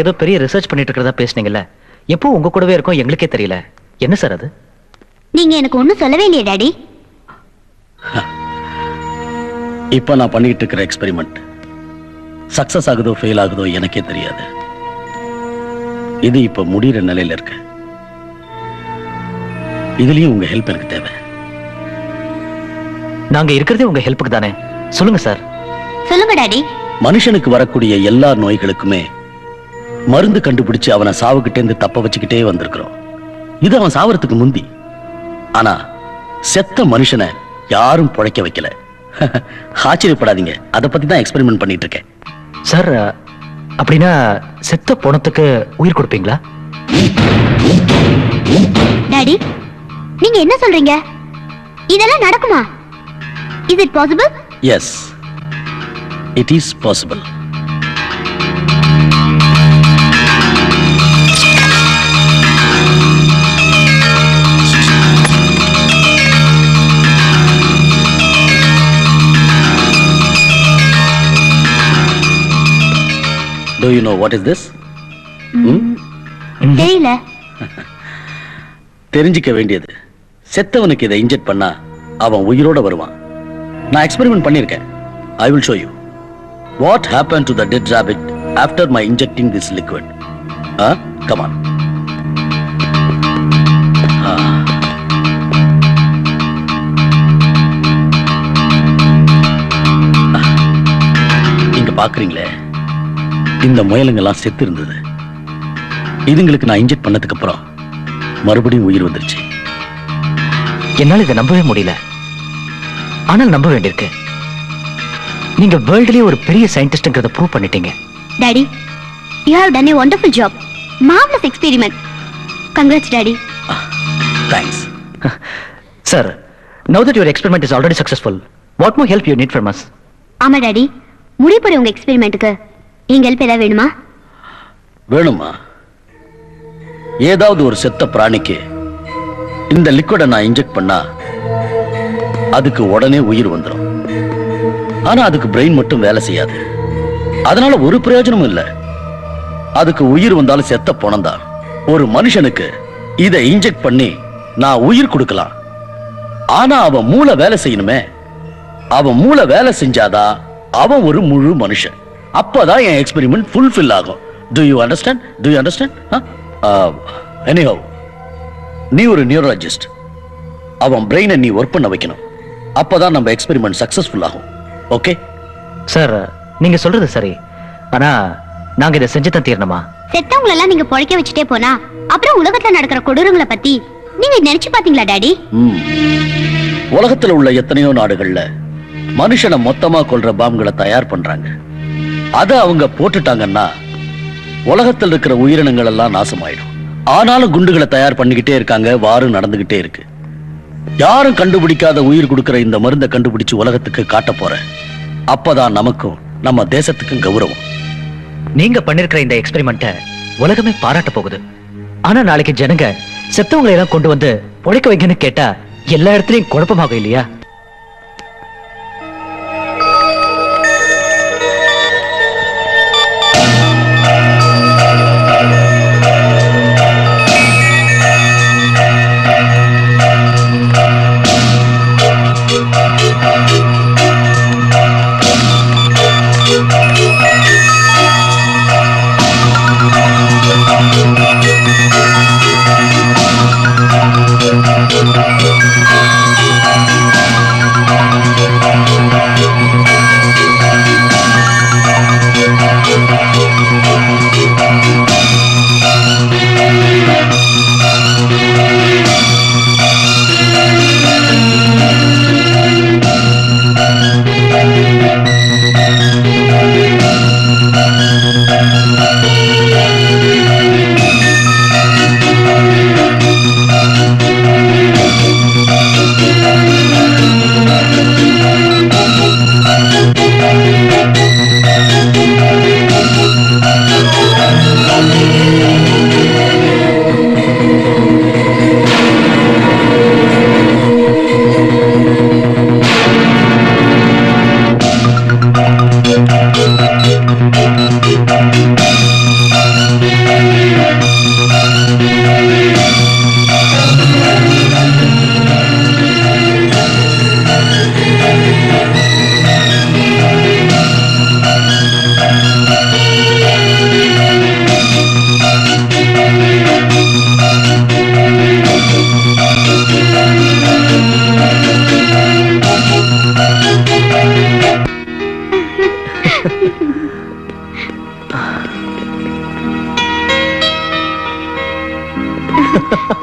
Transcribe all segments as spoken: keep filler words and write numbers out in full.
ஏதோ பெரிய ரிசர்ச் பண்ணிட்டு இருக்கறதா பேசனீங்கல. எப்போ உங்க கூடவே இருக்கும் எங்களுக்கே தெரியல. என்ன சார் அது? நீங்க எனக்கு ஒண்ணு சொல்லவே இல்லையே டாடி. இப்போ நான் பண்ணிட்டு இருக்கற எக்ஸ்பெரிமென்ட் சக்சஸ் ஆகுதோ ஃபெயில் ஆகுதோ எனக்கே தெரியாது. இது இப்போ முடிற நிலையில இருக்கு. இதுலயும் உங்க ஹெல்ப் எனக்கு தேவை. நாங்க இருக்குதே உங்க ஹெல்ப்புக்கு தானே. சொல்லுங்க சார். சொல்லுங்க டாடி. மனுஷனுக்கு வரக்கூடிய எல்லா நோய்களுக்குமே மருந்து கண்டுபிடிச்சு அவனை சாவுகிட்டே இருந்து தப்ப வச்சுக்கிட்டே வந்திருக்கிறோம். இது அவன் சாவறதுக்கு முந்தி. ஆனா செத்த மனுஷனை யாரும் புழைக்க வைக்கல. ஆச்சரியப்படாதீங்க, அதை பத்தி தான் எக்ஸ்பெரிமெண்ட் பண்ணிட்டு இருக்கேன். சார் அப்படின்னா செத்த பணத்துக்கு உயிர் கொடுப்பீங்களா? டாடி நீங்க என்ன சொல்றீங்க? இதெல்லாம் நடக்குமா? Is it possible? Yes. It is possible. Do you know what is this? Hmm? தெரியல. தெரிஞ்சிக்க வேண்டியது. செத்தவனுக்கு இதை இன்ஜெக்ட் பண்ணா அவன் உயிரோட வருவான். நான் எக்ஸ்பெரிமென்ட் பண்ணிருக்கேன். I will show you. What happened to the dead rabbit after my injecting this liquid? Huh? Come on. Ah. நீங்க பாக்குறீங்களே, இந்த முயலுங்கெல்லாம் செத்து இருந்தது. இதுங்களுக்கு நான் இன்ஜெக்ட் பண்ணதுக்கு அப்புறம் மறுபடியும் உயிர் வந்துருச்சு. என்னால இதை நம்பவே முடியல. ஆனால் நம்ப வேண்டியிருக்கு. நீங்க வேர்ல்ட்லயே ஒரு பெரிய சயின்டிஸ்ட்ங்கறத ப்ரூவ் பண்ணிட்டீங்க. Daddy, you have done a wonderful job. Marvelous experiment. Congrats daddy. Thanks. Sir, now that your experiment is already successful, what more help you need from us? ஆமா டாடி, முடிபோற உங்க எக்ஸ்பெரிமென்ட்க்கு எங்க ஹெல்ப் ஏதாவது வேணுமா? வேணுமா? ஏதாவது ஒரு செத்த பிராணிக்கு இந்த லிக்விட நான் இன்ஜெக்ட் பண்ணா அதுக்கு உடனே உயிர் வந்துரும். ஆனா அதுக்கு பிரெயின் மட்டும் வேலை செய்யாது. அதனால ஒரு பிரயோஜனமும் இல்ல. அதுக்கு உயிர் வந்தாலும் செத்த போனந்தான். ஒரு மனுஷனுக்கு இதை இன்ஜெக்ட் பண்ணி நான் உயிர் கொடுக்கலாம். ஆனா அவன் மூளை வேலை செய்யணுமே. அவன் மூளை வேலை செஞ்சாதான் அவன் ஒரு முழு மனுஷன். அப்பதான் என் எக்ஸ்பெரிமெண்ட் ஃபுல்ஃபில் ஆகும். Do you understand? Do you understand? Anyhow, நீ ஒரு நியூரலஜிஸ்ட். அவன் பிரெயினை நீ ஒர்க் பண்ண வைக்கணும். அப்பதான் நம்ம எக்ஸ்பெரிமெண்ட் சக்சஸ்ஃபுல் ஆகும். ஓகே சார், நீங்க சொல்றது சரி. ஆனா நாங்க இதை செஞ்சு தான் தீரணுமா? செத்தவங்களை எல்லாம் நீங்க பொழைக்க வச்சுட்டே போனா அப்புறம் உலகத்துல நடக்கிற கொடூரங்களை பத்தி நீங்க நினைச்சு பாத்தீங்களா டாடி? உலகத்துல உள்ள எத்தனையோ நாடுகள்ல மனுஷனை மொத்தமா கொல்ற பாம்புகளை தயார் பண்றாங்க. அதை அவங்க போட்டுட்டாங்கன்னா உலகத்தில் இருக்கிற உயிரினங்கள் எல்லாம் நாசமாயிடும். ஆனாலும் குண்டுகளை தயார் பண்ணிக்கிட்டே இருக்காங்க. வாரம் நடந்துகிட்டே இருக்கு. யாரும் கண்டுபிடிக்காத உயிர் கொடுக்கிற இந்த மருந்தை கண்டுபிடிச்சு உலகத்துக்கு காட்ட போற. அப்பதான் நமக்கும் நம்ம தேசத்துக்கும் கௌரவம். நீங்க பண்ணிருக்கிற இந்த எக்ஸ்பெரிமெண்ட உலகமே பாராட்ட போகுது. ஆனா நாளைக்கு ஜனங்க செத்தவங்களை எல்லாம் கொண்டு வந்து பொழைக்க வைங்கன்னு கேட்டா எல்லா இடத்துலயும் குழப்பமாக இல்லையா? Thank you.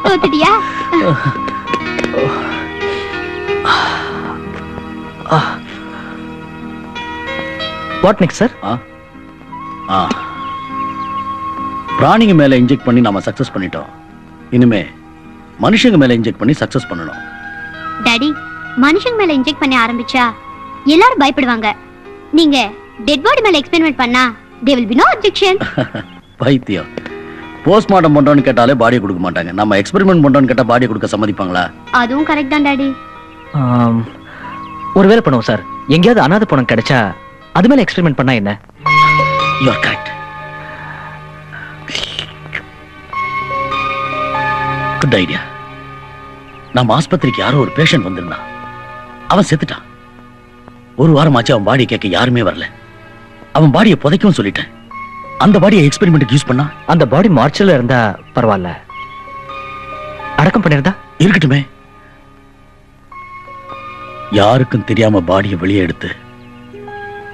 போத்துடியா? What next, sir? பிராணிங்க மேலை இன்ஜெக்ட் பண்ணி நாம் சக்சஸ் பண்ணிட்டோம். இனிமே, மனுஷங்க மேலை இன்ஜெக்ட் பண்ணி சக்சஸ் பண்ணணும். டாடி, மனுஷங்க மேலை இன்ஜெக்ட் பண்ணி ஆரம்பிச்சா, எல்லாரும் பயப்படுவாங்க. நீங்க, dead body மேலை experiment பண்ணா, there will be no objection. பைத்தியம். போஸ்ட்மார்டம் பண்றோம்னு கேட்டாலே பாடியை கொடுக்க மாட்டாங்க. நம்ம எக்ஸ்பெரிமென்ட் பண்றோம்னு கேட்டா பாடியை கொடுக்க சம்மதிப்பாங்களா? அதுவும் கரெக்ட் தான் டாடி. ஒருவேளை பண்ணுவோம் சார். எங்கயாவது அனாதை பணம் கிடைச்சா அது மேல எக்ஸ்பெரிமென்ட் பண்ணா என்ன? You are correct. Good idea. நம்ம ஆஸ்பத்திரிக்கு யாரோ ஒரு பேஷண்ட் வந்திருந்தான். அவன் செத்துட்டான். ஒரு வாரமாச்சு அவன் பாடி கேட்க யாருமே வரல. அவன் பாடியை புதைக்கவும் சொல்லிட்டேன். அந்த பாடியை எக்ஸ்பெரிமெண்ட்டுக்கு யூஸ் பண்ணா அந்த பாடி மார்ச்சல்ல இருந்தா பரவாயில்ல. அடக்கம் பண்ணிருந்தா இருக்கட்டுமே. யாருக்கும் தெரியாம பாடியை வெளியே எடுத்து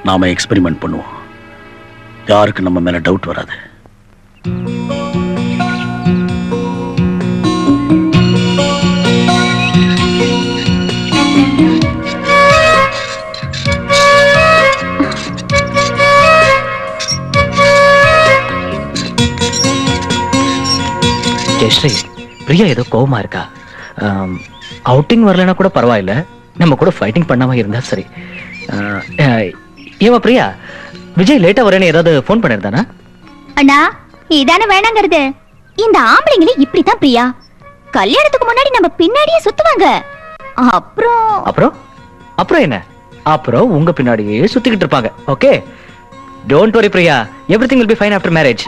நாம எக்ஸ்பெரிமெண்ட் பண்ணுவோம். யாருக்கும் நம்ம மேல டவுட் வராது. ஜெயஸ்ரீ, பிரியா ஏதோ கோவமா இருக்கா. அவுட்டிங் வரலன்னா கூட பரவாயில்ல, நம்ம கூட ஃபைட்டிங் பண்ணாம இருந்தா சரி. ஏவா பிரியா, விஜய் லேட்டா வரேன்னு ஏதாவது ஃபோன் பண்ணிருந்தானா? அண்ணா, இதானே வேணாங்கிறது. இந்த ஆம்பளைங்களே இப்படித்தான் பிரியா. கல்யாணத்துக்கு முன்னாடி நம்ம பின்னாடியே சுத்துவாங்க. அப்புறம் அப்புறம் அப்புறம் என்ன? அப்புறம் உங்க பின்னாடியே சுத்திக்கிட்டு இருப்பாங்க. Okay, don't worry Priya, everything will be fine after marriage.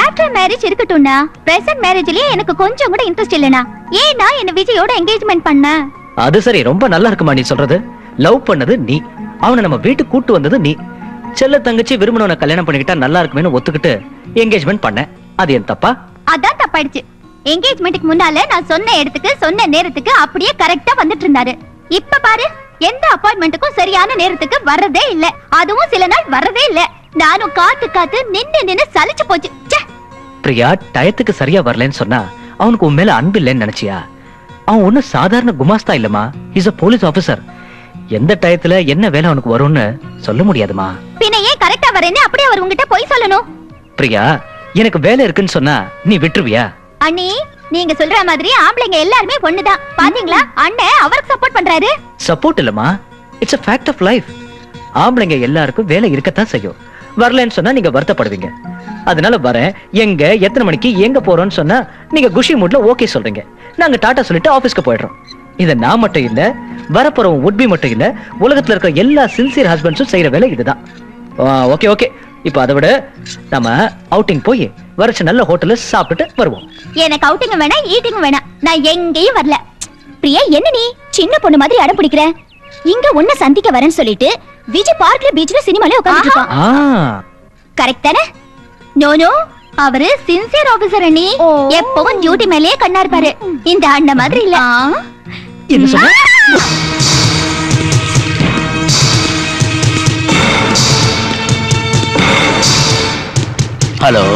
after marriage இருக்கட்டும்னா, present marriageலயே எனக்கு கொஞ்சம் கூட interest இல்லனா. ஏன்னா என்ன விஜயோட engagement பண்ண. அது சரி, ரொம்ப நல்லா இருக்குமா நீ சொல்றது? லவ் பண்ணது நீ, அவனை நம்ம வீட்டுக்கு கூட்டி வந்தது நீ. செல்ல தங்கச்சி விரும்பினவனை கல்யாணம் பண்ணிக்கிட்டா நல்லா இருக்குமேன்னு ஒத்துக்கிட்டு engagement பண்ண. அது என் தப்பா? அதான் தப்பாயிடுச்சு. engagementக்கு முன்னால நான் சொன்ன இடத்துக்கு சொன்ன நேரத்துக்கு அப்படியே கரெக்ட்டா வந்துட்டு இருந்தாரு. இப்ப பாரு, எந்த அப்பாயின்ட்மென்ட்க்கும் சரியான நேரத்துக்கு வரதே இல்ல. அதுவும் சில நாள் வரதே இல்ல. நானும் காத்து காத்து நின்னு நின்னு சலிச்சு போச்சு. பிரியா, டயத்துக்கு சரியா வரலன்னு சொன்னா அவனுக்கு உன் மேல அன்பு இல்லைன்னு நினைச்சியா? அவன் ஒன்னும் சாதாரண குமாஸ்தா இல்லமா, இஸ் அ போலீஸ் ஆபீசர். எந்த டயத்துல என்ன வேலை அவனுக்கு வரும்னு சொல்ல முடியாதுமா. பின்ன ஏன் கரெக்டா வரேன்னு அப்படியே அவர் உங்ககிட்ட போய் சொல்லணும்? பிரியா, எனக்கு வேலை இருக்குன்னு சொன்னா நீ விட்டுருவியா? அண்ணி, நீங்க சொல்ற மாதிரி ஆம்பளைங்க எல்லாருமே ஒண்ணுதான். பாத்தீங்களா, அண்ணே அவருக்கு சப்போர்ட் பண்றாரு. சப்போர்ட் இல்லமா, it's a fact of life. ஆம்பளைங்க எல்லாருக்கும் வேலை இருக்கத்தான் செய்யும். வரலன்னு சொன்னா நீங்க வருத்தப்படுவீங்க. அதனால வரேன், எங்க எத்தனை மணிக்கு எங்க போறோம்னு சொன்னா நீங்க குஷி மூட்ல ஓகே சொல்றீங்க. நாங்க டாடா சொல்லிட்டு ஆபீஸ்க்கு போயிடுறோம். இதை நான் மட்டும் இல்ல, வரப்போறவன் உட்பி மட்டும் இல்ல, உலகத்துல இருக்கிற எல்லா சின்சியர் ஹஸ்பண்ட்ஸும் செய்யற வேலை இதுதான். ஓகே ஓகே, இப்ப அதை விட நம்ம அவுட்டிங் போய் வரச்ச நல்ல ஹோட்டல்ல சாப்பிட்டுட்டு வருவோம். எனக்கு அவுட்டிங் வேணா, ஈட்டிங் வேணா, நான் எங்கேயும் வரல. பிரியா, என்ன நீ சின்ன பொண்ணு மாதிரி அடம் பிடிக்கிற? இங்க ஒண்ணு சந்திக்க வரேன்னு சொல்லிட்டு விஜய் பார்க்ல பீச்ல சினிமால உட்கார்ந்து இருக்கான். கரெக்ட் தானே? நோ நோ, அவரு சின்சியர் ஆபீசர் அண்ணி. எப்பவும் டியூட்டி மேலயே கண்ணா இருப்பாரு. இந்த அண்ண மாதிரி இல்ல. என்ன சொல்ற? Hello,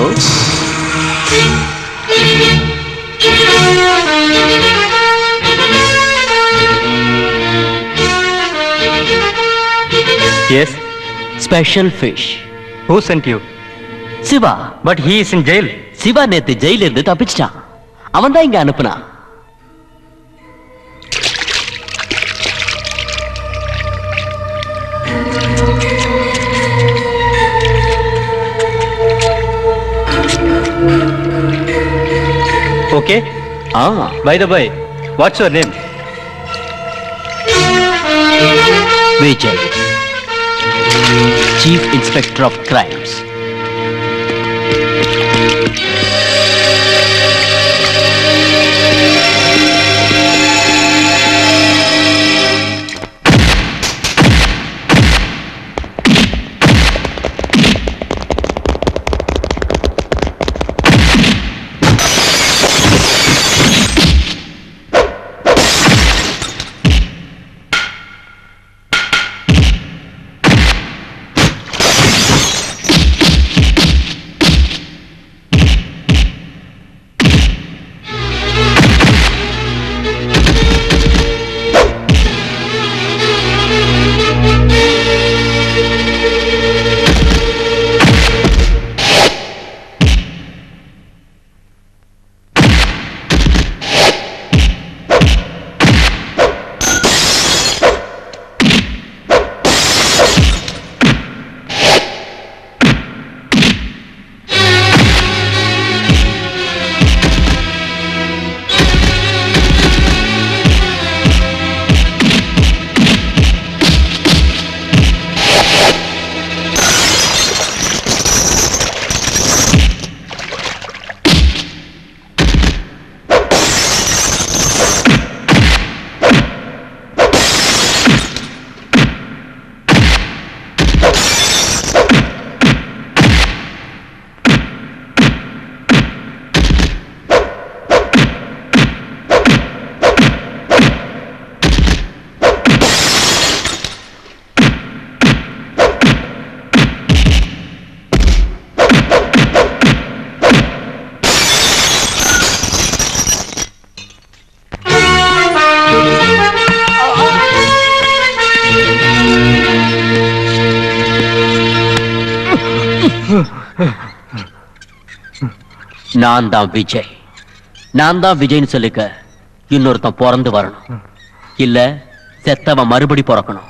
yes, special fish. Who sent you? Siva, but he is in jail. Siva நேத்து jail இருந்து தப்பிச்சிட்டான். அவன் தான் இங்க அனுப்புனா. okay, ah, by the way, what's your name? Vijay, Chief Inspector of Crimes. Nanda Vijay. Nanda Vijay Salika, you know the Poran the Varano. Killer, Setava Maribudi Poracano.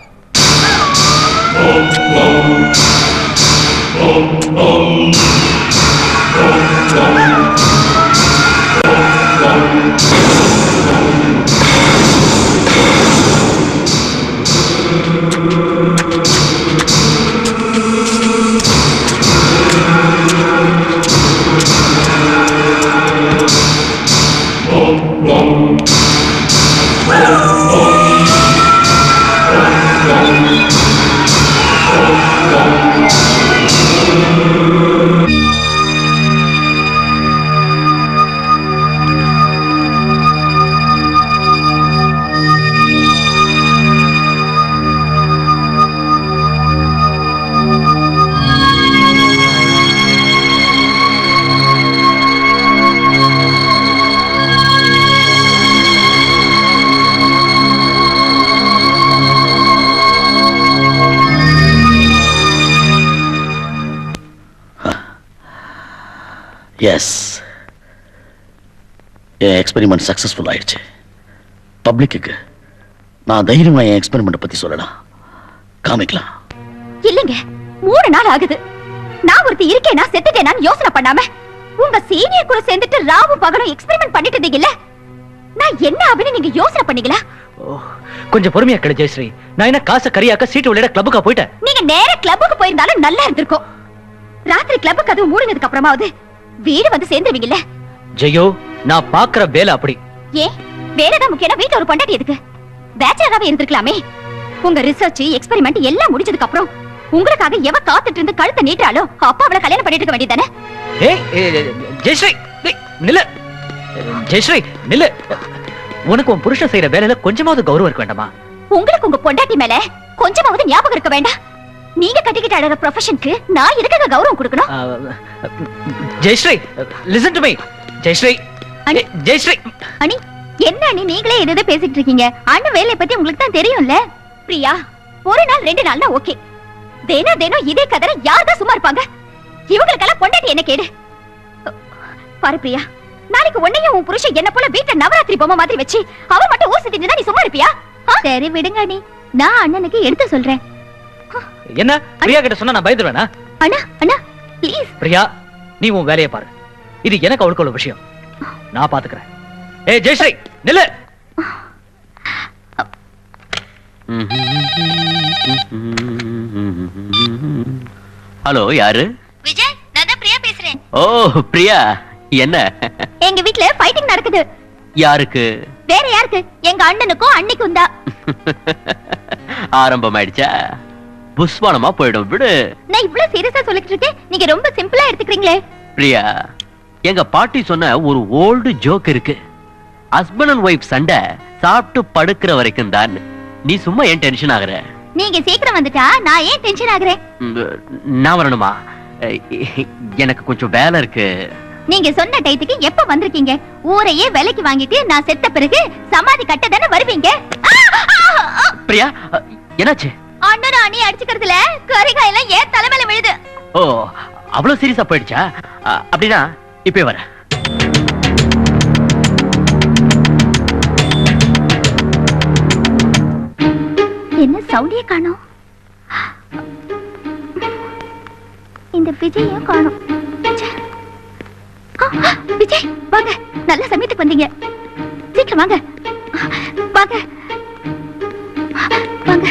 Yes, this experiment is successful. I the public, I will tell my experiment. Come here. No, no, no. நான் ஒருத்தி இருக்கேனா செத்துட்டேனா யோசனை பண்ணாம உங்க senior கூட சேர்ந்துட்டு ராவு பகலும் எக்ஸ்பெரிமென்ட் பண்ணிட்டதே இல்ல. நான் என்ன அப்படினு நீங்க யோசனை பண்ணீங்களா? கொஞ்சம் பொறுமையா கேளு ஜெயஸ்ரீ. நான் என்ன காசை கறியாக்க சீட்டு விளையாட கிளப்புக்கு போய்ட்டேன். நீங்க நேரா கிளப்புக்கு போயிருந்தாலும் நல்லா இருந்திருக்கும். ராத்திரி கிளப்புக்கு அது மூடினதுக்கு அப்புறமாவது வீடு வந்து சேர்ந்துவீங்கல்ல. ஜெயோ, நான் பாக்குற வேலை அப்படி. ஏ, வேலை தான் முக்கியமா வீட்ல ஒரு பொண்டாட்டி எதுக்கு? பேச்சராவே இருந்திருக்கலாமே. உங்க ரிசர்ச், எக்ஸ்பெரிமென்ட் எல்லாம் முடிஞ்சதுக்கு அப்புறம் உங்களுக்காக எவ காத்துட்டு இருந்து கழுத்தை நீட்டறாளோ அப்ப அவளை கல்யாணம் பண்ணிட்டு இருக்க வேண்டியதானே? ஏய், ஜெயஸ்ரீ, நில்லு. ஜெயஸ்ரீ, நில்லு. உனக்கு உன் புருஷன் செய்யற வேலையில கொஞ்சமாவது கௌரவம் இருக்க வேண்டாமா? உங்களுக்கு உங்க பொண்டாட்டி மேல கொஞ்சமாவது ஞாபகம் இருக்க வேண்டாம். நீங்க கட்டிக்கிட்ட அடற ப்ரொபஷனுக்கு நான் எதுக்காக கௌரவம் கொடுக்கணும்? Jayashree, listen to me. Jayashree, அனி ஜெயஸ்ரீ, அனி என்ன அனி நீங்களே எதேதோ பேசிட்டு இருக்கீங்க? அண்ணன் வேலைய பத்தி உங்களுக்கு தான் தெரியும்ல. பிரியா, ஒரு நாள் ரெண்டு நாள்னா ஓகே. தேனா தேனோ இதே கதற யாரதா சும்மா இருப்பாங்க? இவங்களுக்கெல்லாம் பொண்டாட்டி என்ன கேடு? பாரு பிரியா, நாளைக்கு உன்னையும் உன் புருஷன் என்ன போல வீட்ல நவராத்திரி பொம்மை மாதிரி வெச்சு அவ மட்டும் ஊசி தின்னுனா நீ சும்மா இருப்பியா? சரி விடுங்க அனி, நான் அண்ணனுக்கு எடுத்து சொல்றேன். என்ன பிரியா கிட்ட சொன்னா நான் பயந்துடுவேனா? அண்ணா அண்ணா ப்ளீஸ். பிரியா, நீ உன் வேலைய பாரு. இது எனக்கு அவளுக்குள்ள விஷயம். நான் பாத்துக்கிறேன். ஏய் ஜெயஸ்ரீ, நில்லு. ஹலோ, யாரு? விஜய், நான் பிரியா பேசுறேன். ஓ பிரியா, என்ன எங்க வீட்ல ஃபைட்டிங் நடக்குது? யாருக்கு? வேற யாருக்கு? எங்க அண்ணனுக்கும் அண்ணிக்கும் தான். ஆரம்பமாயிடுச்சா? புஷ்வானமா போய்டும் விடு. நான் இவ்வளவு சீரியஸா சொல்லிட்டு இருக்கேன், நீங்க ரொம்ப சிம்பிளா எடுத்துக்கிறீங்களே. பிரியா, எங்க பாட்டி சொன்ன ஒரு ஓல்டு ஜோக் இருக்கு. ஹஸ்பண்ட் அண்ட் வைஃப் சண்டை சாப்பிட்டு படுக்கிற வரைக்கும் தான். நீ சும்மா ஏன் டென்ஷன் ஆகுற? நீங்க சீக்கிரம் வந்துட்டா நான் ஏன் டென்ஷன் ஆகுறேன்? நான் வரணுமா? எனக்கு கொஞ்சம் வேலை இருக்கு. நீங்க சொன்ன டைத்துக்கு எப்ப வந்திருக்கீங்க? ஊரையே விலைக்கு வாங்கிட்டு நான் செத்த பிறகு சமாதி கட்ட தானே வருவீங்க. பிரியா, என்னாச்சு? அண்ணன் அண்ணி அடிச்சுக்கிறதுல கறிகாய் எல்லாம் ஏன் தலைமையில விழுது? ஓ, அவ்வளவு சீரியஸா போயிடுச்சா? அப்படின்னா இப்ப வர. என்ன சவுண்டே காணோம்? இந்த விஜய காணோம். விஜய் வாங்க, நல்ல சமயத்துக்கு வந்தீங்க. சீக்கிரம் வாங்க வாங்க வாங்க.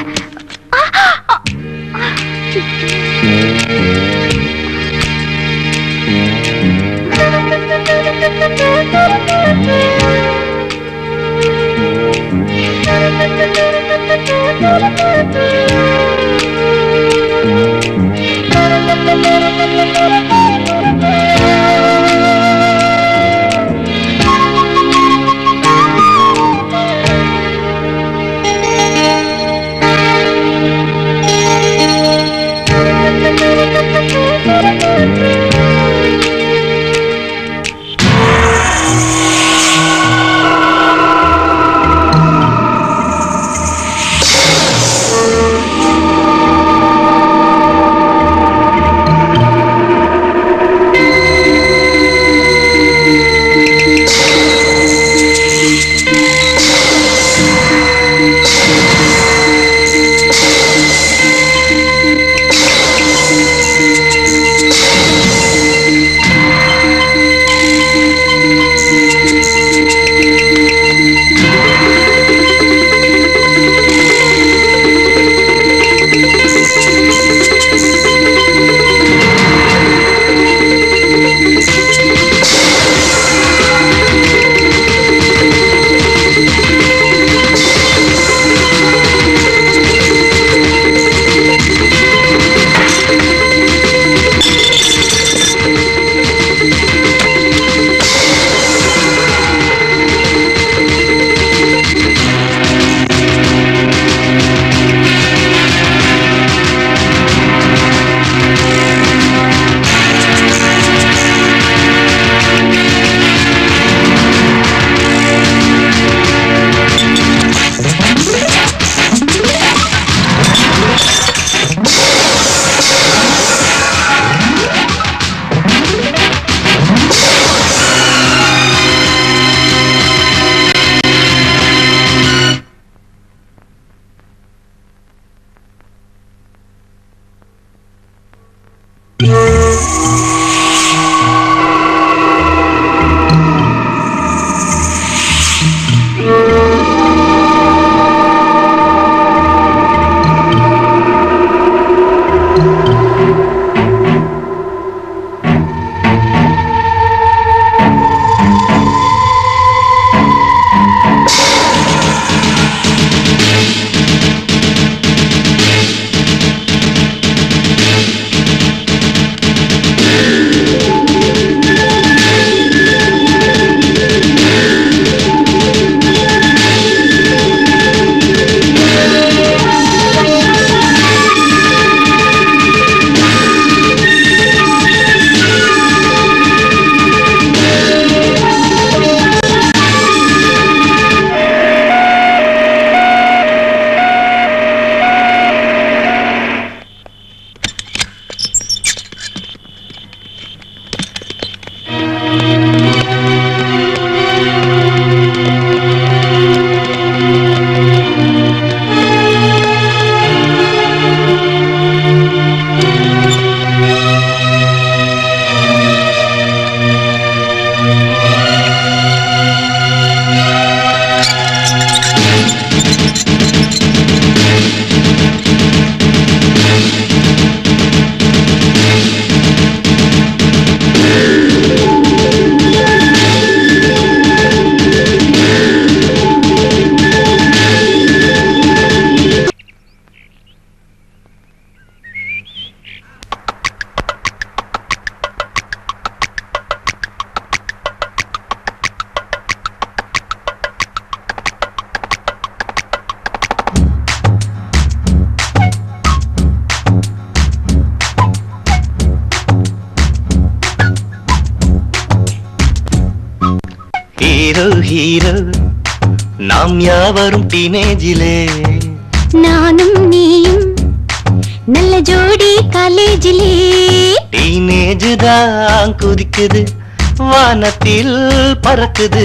பறக்குது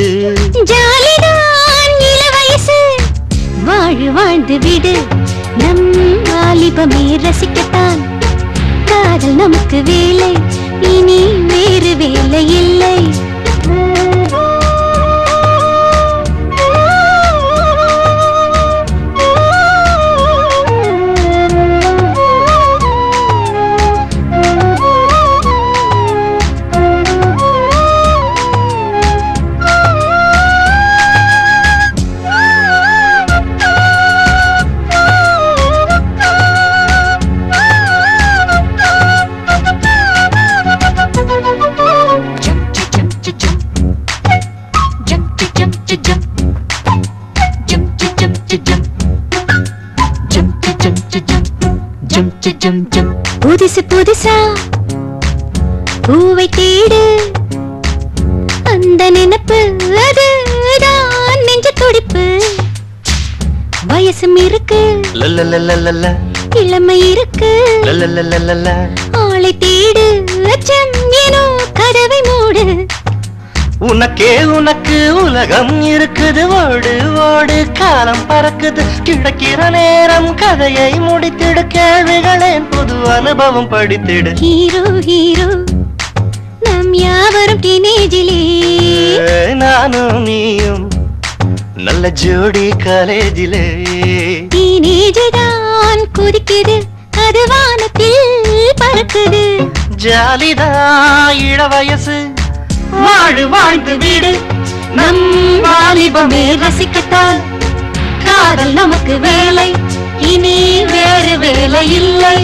ஜாலிதான் இள வயசு வாழ் வாழ்ந்து விடு நம் வாலிபமே ரசிக்கத்தான் காதல் நமக்கு வேலை இனி வேறு வேலை இல்லை புதுசு புதுசா பூவை தேடு அந்த நினைப்பு அதுதான் நெஞ்ச துடிப்பு வயசும் இருக்கு இளமை இருக்கு ஆளை தேடு ஏனோ கதவை மூடு உனக்கே உனக்கு உலகம் இருக்குது ஓடு ஓடு காலம் பறக்குது கிடக்கிற நேரம் கதையை முடித்திடு கேள்விகளேன் புது அனுபவம் படித்திடு ஹீரோ ஹீரோ நாம் யாவரும் டீனேஜிலே நானும் நீயும் நல்ல ஜோடி காலேஜிலே டீனேஜ் தான் குதிக்குது அது வானத்தில் பறக்குது ஜாலிதா இள வயசு வாழு வாழ்ந்து விடு நம் வாலிபமே ரசிக்கத்தான் காதல் நமக்கு வேலை இனி வேறு வேலை இல்லை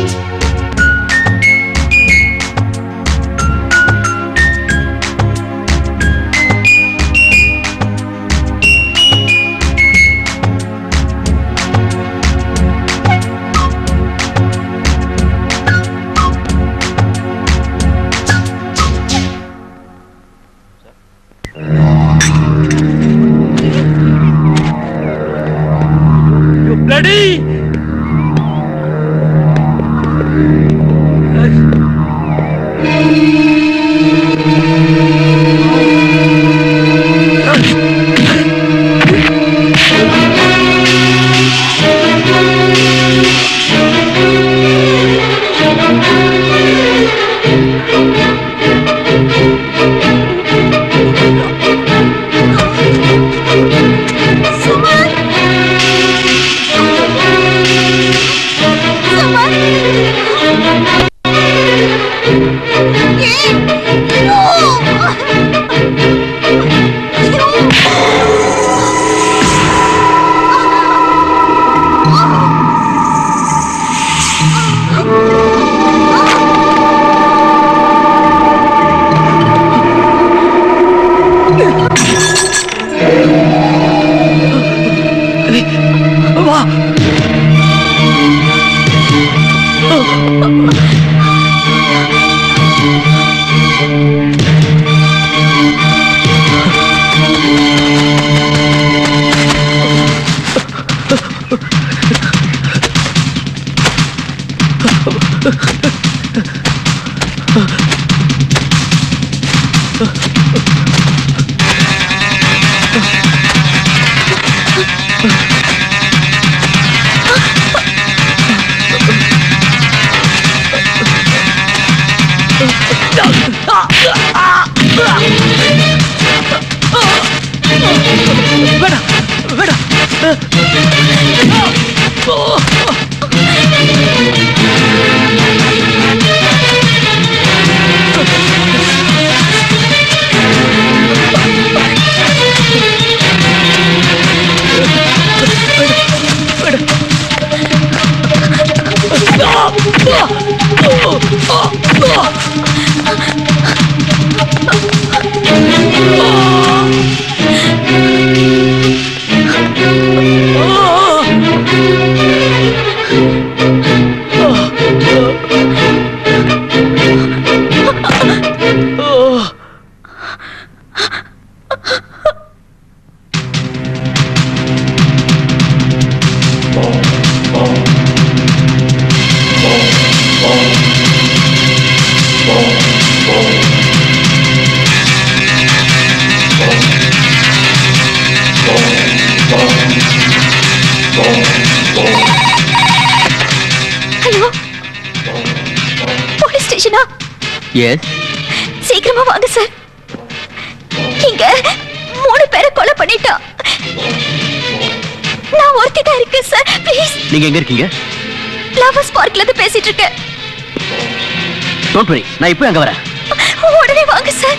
Yes. சீக்கிரமா வாங்க சார். நீங்க மூணு பேரை கொலை பண்ணிட்டா. நான் ஒருத்தி தான் இருக்கேன் சார். ப்ளீஸ். நீங்க எங்க இருக்கீங்க? லவர்ஸ் பார்க்ல இருந்து பேசிட்டு இருக்கேன். Don't worry. நான் இப்போ அங்க வரேன். உடனே வாங்க சார்.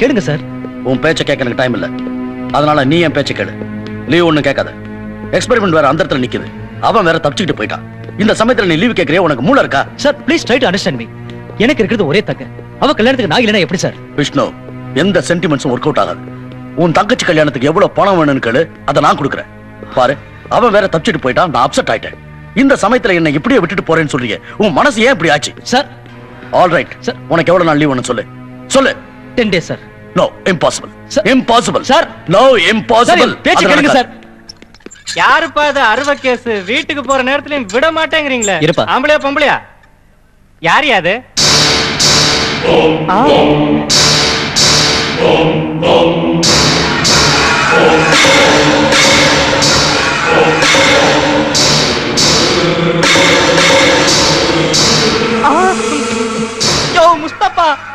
கேளுங்க சார். உன் பேச்ச கேட்க எனக்கு டைம் இல்ல. அதனால நீ என் பேச்ச கேளு. லீவ் ஒண்ணு கேட்காத. எக்ஸ்பெரிமெண்ட் வேற அந்த இடத்துல நிக்குது. அவன் வேற தப்பிச்சுக்கிட்டு போயிட்டான். இந்த சமயத்துல நீ லீவ் கேக்குறியா? உனக்கு மூளை இருக்கா? Sir please try to understand me. எனக்கு இருக்குது ஒரே தங்க. அவ கல்யாணத்துக்கு நான் இல்லனா எப்படி சார்? விஷ்ணு, எந்த சென்டிமெண்ட்ஸும் வொர்க் அவுட் ஆகாது. உன் தங்கச்சி கல்யாணத்துக்கு எவ்வளவு பணம் வேணும்னு கேளு, அத நான் கொடுக்கிறேன். பாரு, அவன் வேற தப்பிச்சுட்டு போயிட்டான். நான் அப்செட் ஆயிட்டேன். இந்த சமயத்துல என்ன இப்படியே விட்டுட்டு போறேன்னு சொல்றீங்க. உங்க மனசு ஏன் இப்படி ஆச்சு? சார் ஆல் ரைட் சார், உனக்கு எவ்வளவு நாள் லீவ் வேணும்னு சொல்லு சொல்லு. ten days sir. No impossible sir, impossible sir, no impossible. பேச்சு கேளுங்க சார். யாருப்பா அது அறுவ கேஸ்? வீட்டுக்கு போற நேரத்துல விட மாட்டேங்கறீங்களே. ஆம்பளையா பொம்பளையா? யார் அது?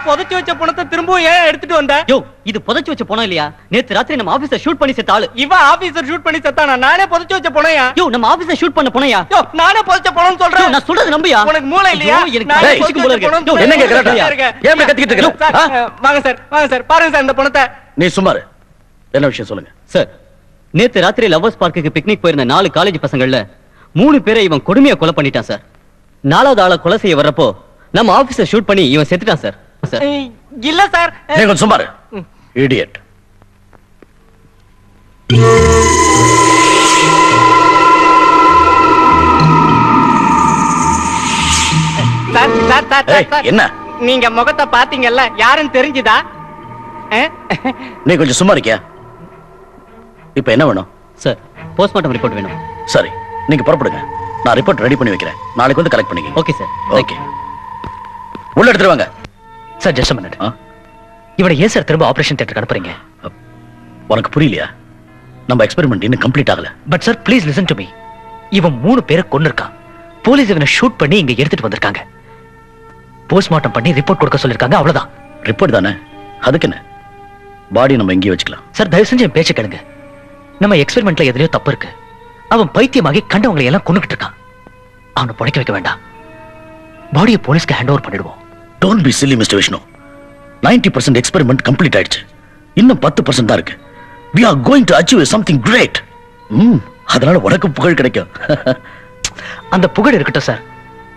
புதைச்சு வச்ச பணத்தை திரும்பவும் ஏன் எடுத்துட்டு வந்தா? யோ, இது புதைச்சு வச்ச பணம் இல்லையா? நேத்து ராத்திரி நம்ம ஆபீசர் ஷூட் பண்ணி செத்த ஆளு. இவ ஆபீசர் ஷூட் பண்ணி செத்தானா? நானே புதைச்சு வச்ச பணம்யா. யோ, நம்ம ஆபீசர் ஷூட் பண்ண பணம்யா. யோ, நானே புதைச்ச பணம்னு சொல்றேன். நான் சொல்றது நம்பியா? உங்களுக்கு மூளை இல்லையா? நான் புதைச்ச பணம். யோ, என்னங்க கரெக்ட்டா இருக்கே? ஏன் கத்திக்கிட்டு இருக்கீங்க? வாங்க சார், வாங்க சார், பாருங்க சார் இந்த பணத்தை. நீ சும்மா இரு. என்ன விஷயம் சொல்லுங்க. சார், நேத்து ராத்திரி லவர்ஸ் பார்க்குக்கு பிக்னிக் போயிருந்த நாலு காலேஜ் பசங்கள்ல மூணு பேரை இவன் கொடுமையா கொலை பண்ணிட்டான் சார். நாலாவது ஆளை கொலை செய்ய வரப்போ நம்ம ஆபீசர் ஷூட் பண்ணி இவன் செத்துட்டான் சார். இல்ல சார், நீங்க சும்மா இரு. இடியட். சார் சார் சார் என்ன? நீங்க முகத்தை பாத்தீங்கல்ல, யாரும் தெரிஞ்சுதா? நீ கொஞ்சம் சும்மா இருக்கியா? இப்ப என்ன வேணும்? சார், போஸ்ட்மார்ட்டம் ரிப்போர்ட் வேணும். சரி, நீங்க புறப்படுங்க. நான் ரிப்போர்ட் ரெடி பண்ணி வைக்கிறேன். நாளைக்கு வந்து கலெக்ட் பண்ணிக்கங்க. Okay sir. ஓகே, உள்ள எடுத்துட்டு வாங்க. Sir, just a minute. இவனை ஏன் சார் திரும்ப ஆபரேஷன் தியேட்டருக்கு அனுப்புறீங்க? உனக்கு புரியலையா? நம்ம எக்ஸ்பெரிமெண்ட் இன்னும் கம்ப்ளீட் ஆகல. But sir, please listen to me. இவன் மூணு பேரை கொன்னிருக்கான். போலீஸ் இவனை ஷூட் பண்ணி இங்க எடுத்துட்டு வந்திருக்காங்க. போஸ்ட்மார்ட்டம் பண்ணி ரிப்போர்ட் கொடுக்க சொல்லிருக்காங்க. அவ்வளவுதான். ரிப்போர்ட் தானே, அதுக்கு என்ன? பாடி நம்ம எங்கேயே வச்சுக்கலாம். சார், தயவு செஞ்சு என் பேச்சை கேளுங்க. நம்ம எக்ஸ்பெரிமெண்ட்ல எதுலயோ தப்பு இருக்கு. அவன் பைத்தியமாகி கண்டவங்களை எல்லாம் கொன்னுக்கிட்டு இருக்கான். அவனை பொழைக்க வைக்க வேண்டாம். பாடியை போலீஸ்க்கு ஹேண்ட் ஓவர் பண்ணிடுவோம். Don't be silly, Mister Vishnu. ninety percent experiment complete ஆயிடுச்சு. இன்னும் ten percent தான் இருக்கு. We are going to achieve something great. ம், அதனால உனக்கு புகழ் கிடைக்கும். அந்த புகழ் இருக்கட்டும் சார்.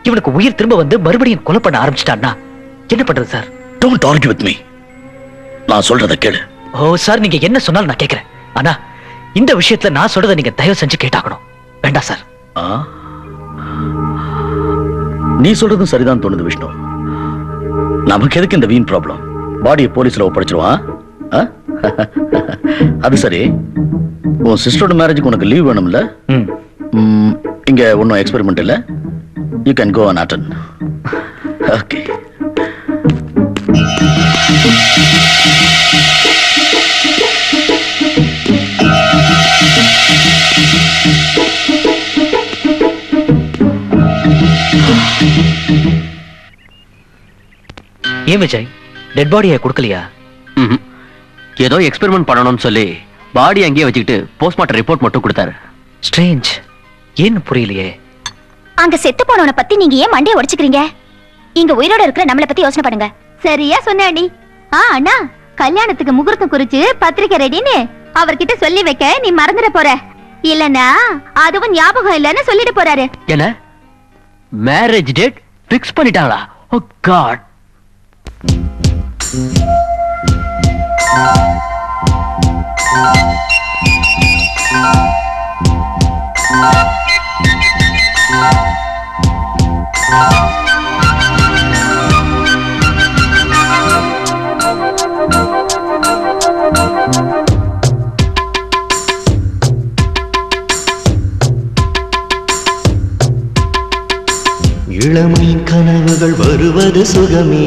இவனுக்கு உயிர் திரும்ப வந்து மறுபடியும் கொலை பண்ண ஆரம்பிச்சிட்டான்னா என்ன பண்றது sir? Don't argue with me. நான் சொல்றத கேளு. ஓ சார், நீங்க என்ன சொன்னாலும் நான் கேட்கிறேன். ஆனா இந்த விஷயத்துல நான் சொல்றத நீங்க தயவு செஞ்சு கேட்டாகணும். வேண்டாம் சார். நீ சொல்றதும் சரிதான் தோணுது விஷ்ணு. நமக்கு எதுக்கு இந்த வீண் ப்ராப்ளம்? பாடியை போலீஸ்ல ஒப்படைச்சிருவான். அது சரி, உன் சிஸ்டரோட மேரேஜுக்கு உனக்கு லீவ் வேணும்ல? இங்க ஒன்னும் எக்ஸ்பெரிமெண்ட் இல்ல. You can go and attend. Okay. ஏன் விஜய், டெட் பாடியை கொடுக்கலையா? ஏதோ எக்ஸ்பெரிமெண்ட் பண்ணணும்னு சொல்லி பாடி அங்கேயே வச்சுக்கிட்டு போஸ்ட்மார்ட்டம் ரிப்போர்ட் மட்டும் கொடுத்தாரு. ஸ்ட்ரேஞ்ச். ஏன்னு புரியலையே. அங்க செத்து போனவனை பத்தி நீங்க ஏன் மண்டையை உடைச்சுக்கிறீங்க? இங்க உயிரோட இருக்கிற நம்மளை பத்தி யோசனை பண்ணுங்க. சரியா சொன்ன அண்ணி. ஆ அண்ணா, கல்யாணத்துக்கு முகூர்த்தம் குறிச்சு பத்திரிக்கை ரெடின்னு அவர்கிட்ட சொல்லி வைக்க நீ மறந்துட போற. இல்லனா அதுவும் ஞாபகம் இல்லன்னு சொல்லிட போறாரு. என்ன மேரேஜ் டேட் பிக்ஸ் பண்ணிட்டாங்களா? Oh God. இளமை கனவுகள் வருவது சுகமே.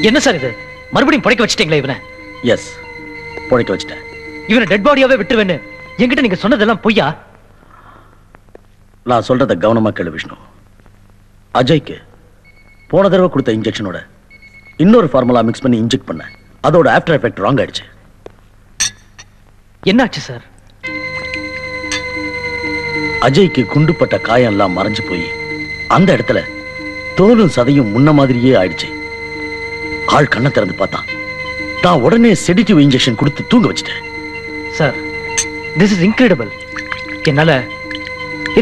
என்ன சார் இது? மறுபடியும் பொழைக்க வச்சிட்டீங்களா இவனை? எஸ், பொழைக்க வச்சிட்டேன். இவனை டெட் பாடியாவே விட்டுருவேன்னு என்கிட்ட நீங்க சொன்னதெல்லாம் பொய்யா? நான் சொல்றத கவனமா கேளு விஷ்ணு. அஜய்க்கு போன தடவை கொடுத்த இன்ஜெக்ஷனோட இன்னொரு ஃபார்முலா மிக்ஸ் பண்ணி இன்ஜெக்ட் பண்ண அதோட ஆஃப்டர் எஃபெக்ட் ராங் ஆயிடுச்சு. என்னாச்சு சார்? அஜய்க்கு குண்டுப்பட்ட காயம் எல்லாம் மறைஞ்சு போய் அந்த இடத்துல தோலும் சதையும் முன்ன மாதிரியே ஆயிடுச்சு. ஆள் கண்ண திறந்து பார்த்தான். நான் உடனே செடிட்டிவ் இன்ஜெக்ஷன் கொடுத்து தூங்க வச்சிட்டேன். Sir, this is incredible. என்னால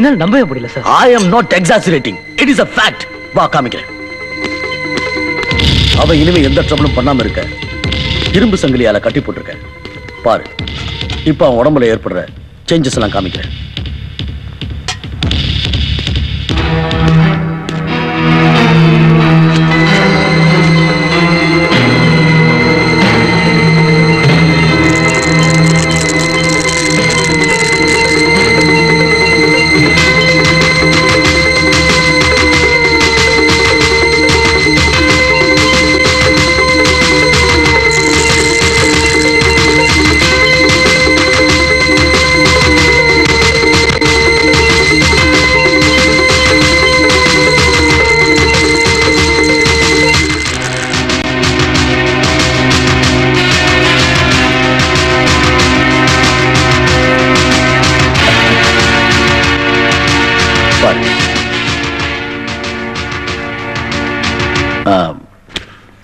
என்னால நம்பவே முடியல சார். I am not exaggerating. It is a fact. வா காமிக்கிறேன். அவ இனிமே எந்த ட்ரபிளும் பண்ணாம இருக்க இரும்பு சங்கிலியால கட்டி போட்டிருக்க. பாரு, இப்ப அவன் உடம்புல ஏற்படுற சேஞ்சஸ் எல்லாம் காமிக்கிறேன்.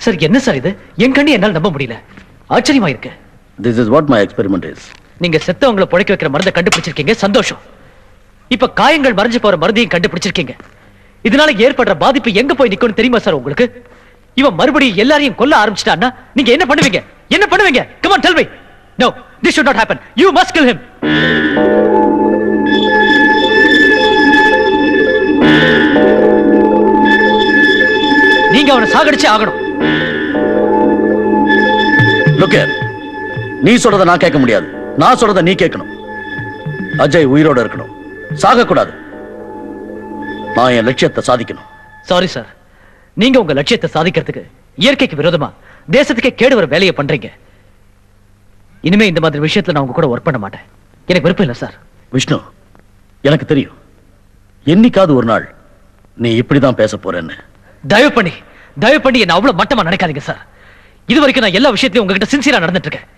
சார், என்ன சார் இது? என் கண்ணி என்னால் நம்ப முடியல. ஆச்சரியமா இருக்கு. This is what my experiment is. நீங்க செத்தவங்களை பொழைக்க வைக்கிற மருந்தை கண்டுபிடிச்சிருக்கீங்க, சந்தோஷம். இப்ப காயங்கள் மறைஞ்சு போற மருந்தையும் கண்டுபிடிச்சிருக்கீங்க. இதனால ஏற்படுற பாதிப்பு எங்க போய் நிக்கும்னு தெரியுமா சார் உங்களுக்கு? இவன் மறுபடியும் எல்லாரையும் கொல்ல ஆரம்பிச்சிட்டான்னா நீங்க என்ன பண்ணுவீங்க? என்ன பண்ணுவீங்க? Come on, tell me. No, this should not happen. You must kill him. நீங்க அவனை சாகடிச்சு ஆகணும். Look here. நீ சொல்றத நான் கேட்க முடியாது. நான் சொல்றத நீ கேட்கணும். அஜய் உயிரோட இருக்கணும். சாகக்கூடாது. நான் என் லட்சியத்தை சாதிக்கணும். சாரி சார், நீங்க உங்க லட்சியத்தை சாதிக்கிறதுக்கு இயற்கைக்கு விரோதமா தேசத்துக்கே கேடு வர வேலையை பண்றீங்க. இனிமே இந்த மாதிரி விஷயத்துல நான் உங்க கூட வொர்க் பண்ண மாட்டேன். எனக்கு விருப்பம் இல்ல சார். விஷ்ணு, எனக்கு தெரியும் என்னைக்காவது ஒரு நாள் நீ இப்படிதான் பேச போறேன்னு. தயவு பண்ணி தயவு பண்ணி என்ன அவ்வளவு மட்டமா நினைக்காதீங்க சார். இதுவரைக்கும் நான் எல்லா விஷயத்திலயும் உங்ககிட்ட சின்சியரா நடந்துட்டு இருக்கேன்.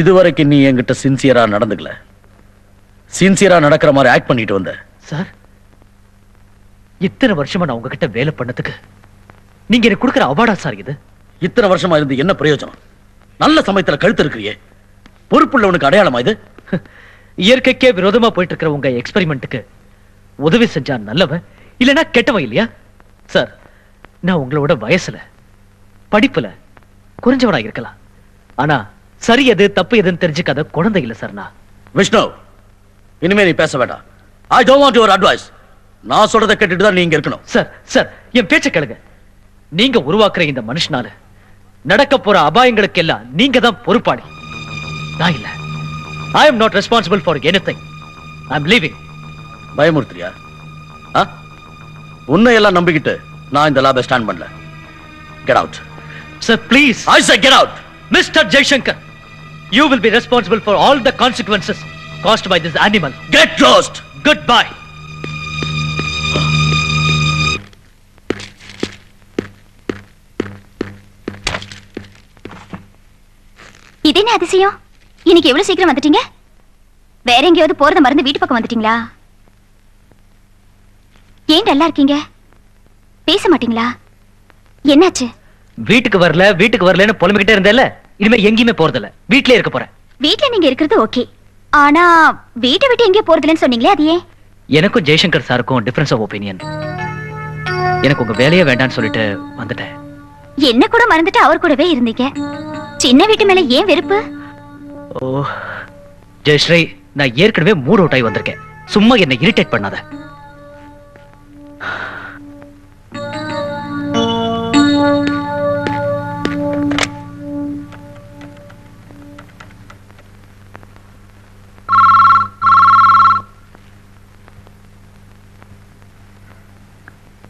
இதுவரைக்கும் நீ என்கிட்ட சின்சியரா நடந்துக்கல, சின்சியரா நடக்கிற மாதிரி ஆக்ட் பண்ணிட்டு வந்த. சார், இத்தனை வருஷமா நான் உங்ககிட்ட வேலை பண்ணதுக்கு நீங்க எனக்கு கொடுக்குற அவார்டா சார் இது? இத்தனை வருஷமா இருந்து என்ன பிரயோஜனம்? நல்ல சமயத்துல கழுத்து இருக்கிறியே, பொறுப்புள்ளவனுக்கு அடையாளமா இது? இயற்கைக்கே விரோதமா போயிட்டு இருக்கிற உங்க எக்ஸ்பெரிமெண்ட்டுக்கு உதவி செஞ்சா நல்லவன், இல்லைன்னா கெட்டவன் இல்லையா? சார், நான் உங்களோட வயசுல படிப்புல குறைஞ்சவனா இருக்கலாம், ஆனா சரி எது தப்பு எதுன்னு தெரிஞ்சுக்காத குழந்தை இல்ல சார் நான். விஷ்ணு, இனிமே நீ பேச வேண்டாம். I don't want your advice. நான் சொல்றத கேட்டுட்டு தான் நீங்க இருக்கணும். சார் சார் என் பேச்ச கேளுங்க. நீங்க உருவாக்குற இந்த மனுஷனால நடக்க போற அபாயங்களுக்கு எல்லாம் நீங்க தான் பொறுப்பாளி, நான் இல்ல. I am not responsible for anything. I am leaving. பயமுறுத்துறியா? உன்னை எல்லாம் நம்பிக்கிட்டு நான் இந்த லாப ஸ்டாண்ட் பண்ணல. Get out. Sir please. I say get out. Mister Jaishankar, you will be responsible for all the consequences caused by this animal. Get lost. Goodbye. இது என்ன அதிசயம்? இன்னைக்கு எவ்வளவு சீக்கிரம் வந்துட்டீங்க? வேற எங்கேயாவது போறத மறந்து வீட்டு பக்கம் வந்துட்டீங்களா? ஏன் நல்லா இருக்கீங்க? பேச மாட்டீங்களா? என்னாச்சு? வீட்டுக்கு வரல வீட்டுக்கு வரலன்னு புலம்பிக்கிட்டே இருந்தேல்ல, இனிமே எங்கேயுமே போறதில்ல, வீட்லயே இருக்க போறேன். வீட்ல நீங்க இருக்கிறது ஓகே, ஆனா வீட்டை விட்டு எங்கேயே போறதில்லன்னு சொன்னீங்களே, அது ஏன்? எனக்கும் ஜெய்சங்கர் சாருக்கும் டிஃபரன்ஸ் ஆஃப் ஒப்பீனியன். எனக்கு உங்க வேலையே வேண்டான்னு சொல்லிட்டு வந்துட்டேன். என்ன கூட மறந்துட்டு அவர் கூடவே இருந்தீங்க. சின்ன வீட்டு மேல ஏன் வெறுப்பு? ஓ ஜெயஸ்ரீ, நான் ஏற்கனவே மூட் அவுட் ஆகி வந்திருக்கேன், சும்மா என்ன இரிட்டேட் பண்ணாத.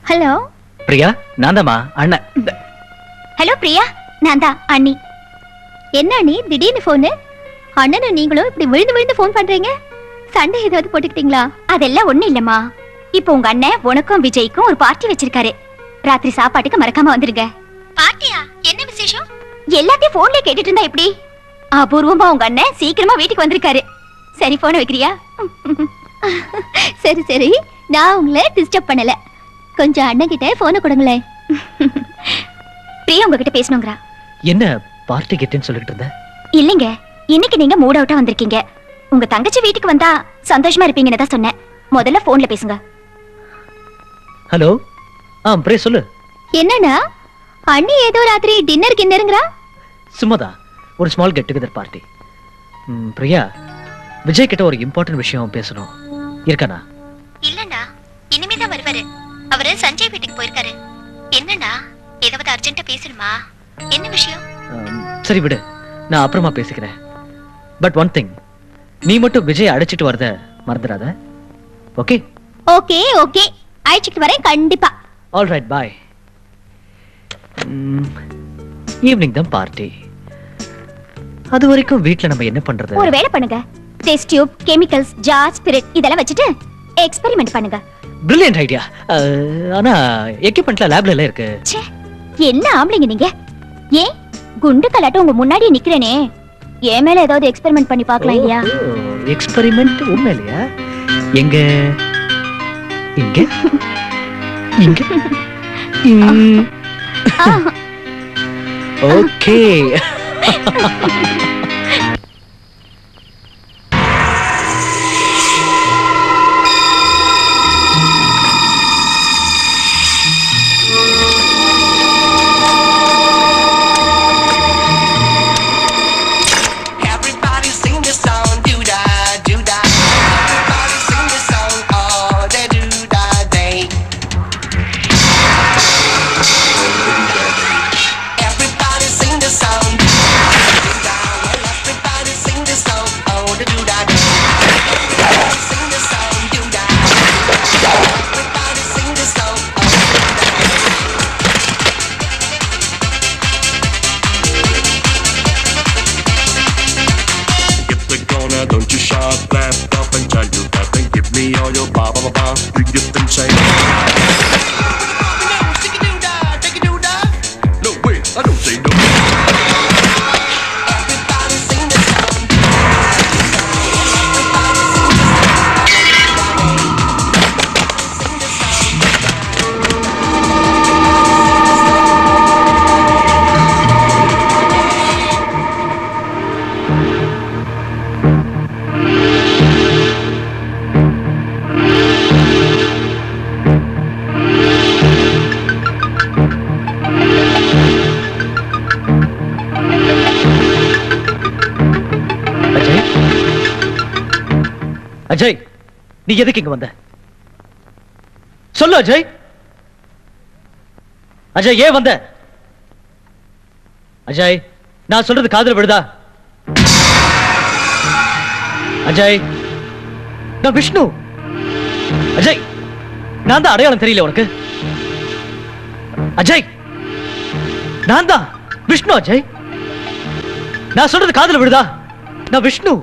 ஹலோ பிரியா, நான்தாமா அண்ணா. ஹலோ பிரியா, நான்தா அண்ணி. என்ன அண்ணி திடீர்னு போனு? அண்ணனும் நீங்களும் இப்படி விழுந்து விழுந்து போன் பண்றீங்க, சண்டை ஏதாவது போட்டுக்கிட்டீங்களா? அதெல்லாம் ஒண்ணு இல்லம்மா. இப்போ உங்க அண்ணன் உனக்கும் விஜய்க்கும் ஒரு பார்ட்டி வச்சிருக்காரு, ராத்திரி சாப்பாட்டுக்கு மறக்காம வந்துருங்க. பார்ட்டியா? என்ன விசேஷம்? எல்லாத்தையும் போன்ல கேட்டுட்டு இருந்தா எப்படி? அபூர்வமா உங்க அண்ணன் சீக்கிரமா வீட்டுக்கு வந்திருக்காரு. சரி போன வைக்கிறியா? சரி சரி, நான் உங்களை டிஸ்டர்ப் பண்ணல, கொஞ்சம் அண்ணகிட்ட போன கொடுங்களேன். பிரியா உங்ககிட்ட பேசணுங்கறா. என்ன பார்ட்டி கிட்டன்னு சொல்லிட்டு இருந்தே? இல்லங்க, இன்னைக்கு நீங்க மூட் அவுட்டா வந்திருக்கீங்க, உங்க தங்கச்சி வீட்டுக்கு வந்தா சந்தோஷமா இருப்பீங்கன்னு தான் சொன்னேன். முதல்ல போன்ல பேசுங்க. ஹலோ. ஆ பிரே சொல்லு. என்னன்னா அண்ணி ஏதோ ராத்திரி டின்னர் கின்னர்ங்கறா? சும்மாடா, ஒரு small get together party. Priya, Vijay கிட்ட ஒரு இம்பார்ட்டன்ட் விஷயம் பேசணும். இருக்கானா? இல்லடா, இனிமே தான் வருவாரு. அவரு சஞ்சய் வீட்டுக்கு போயிருக்காரு. என்னடா ஏதாவது அர்ஜென்ட்டா பேசணுமா? என்ன விஷயம்? சரி விடு, நான் அப்புறமா பேசிக்கிறேன். பட் ஒன் திங், நீ மட்டும் விஜய் அடைச்சிட்டு வரத மறந்துடாத. ஓகே ஓகே ஓகே, அடைச்சிட்டு வரேன் கண்டிப்பா. Alright bye. ஈவினிங் தான் பார்ட்டி, அது வரைக்கும் வீட்ல நம்ம என்ன பண்றது? ஒரு வேளை பண்ணுங்க, test tube, chemicals, jar, spirit இதெல்லாம் வச்சிட்டு எக்ஸ்பெரிமென்ட் பண்ணுங்க. Brilliant idea. ஆனா எக்யூப்மென்ட்ல லேப்ல எல்லாம் இருக்கு. ச்சே, என்ன ஆம்பளைங்க நீங்க? ஏ குண்டு கலட்ட உங்க முன்னாடி நிக்கிறேனே, ஏ மேல ஏதாவது எக்ஸ்பெரிமென்ட் பண்ணி பார்க்கலாம் இல்லையா? எக்ஸ்பெரிமென்ட் உண்மையா? எங்க இங்க இங்க. ஓகே அஜய், நீ எதுக்கு இங்க வந்த? சொல்லு அஜய். அஜய், ஏன் வந்த? அஜய், நான் சொல்றது காதுல விடுதா? அஜய், நான் விஷ்ணு. அஜய், நான் தான். அடையாளம் தெரியல உனக்கு? அஜய், நான் தான் விஷ்ணு. அஜய், நான் சொல்றது காதுல விடுதா? நான் விஷ்ணு.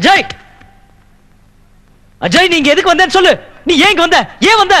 அஜய், அஜய், நீங்க எதுக்கு வந்தேன்னு சொல்லு. நீ ஏன் வந்த? ஏன் வந்த?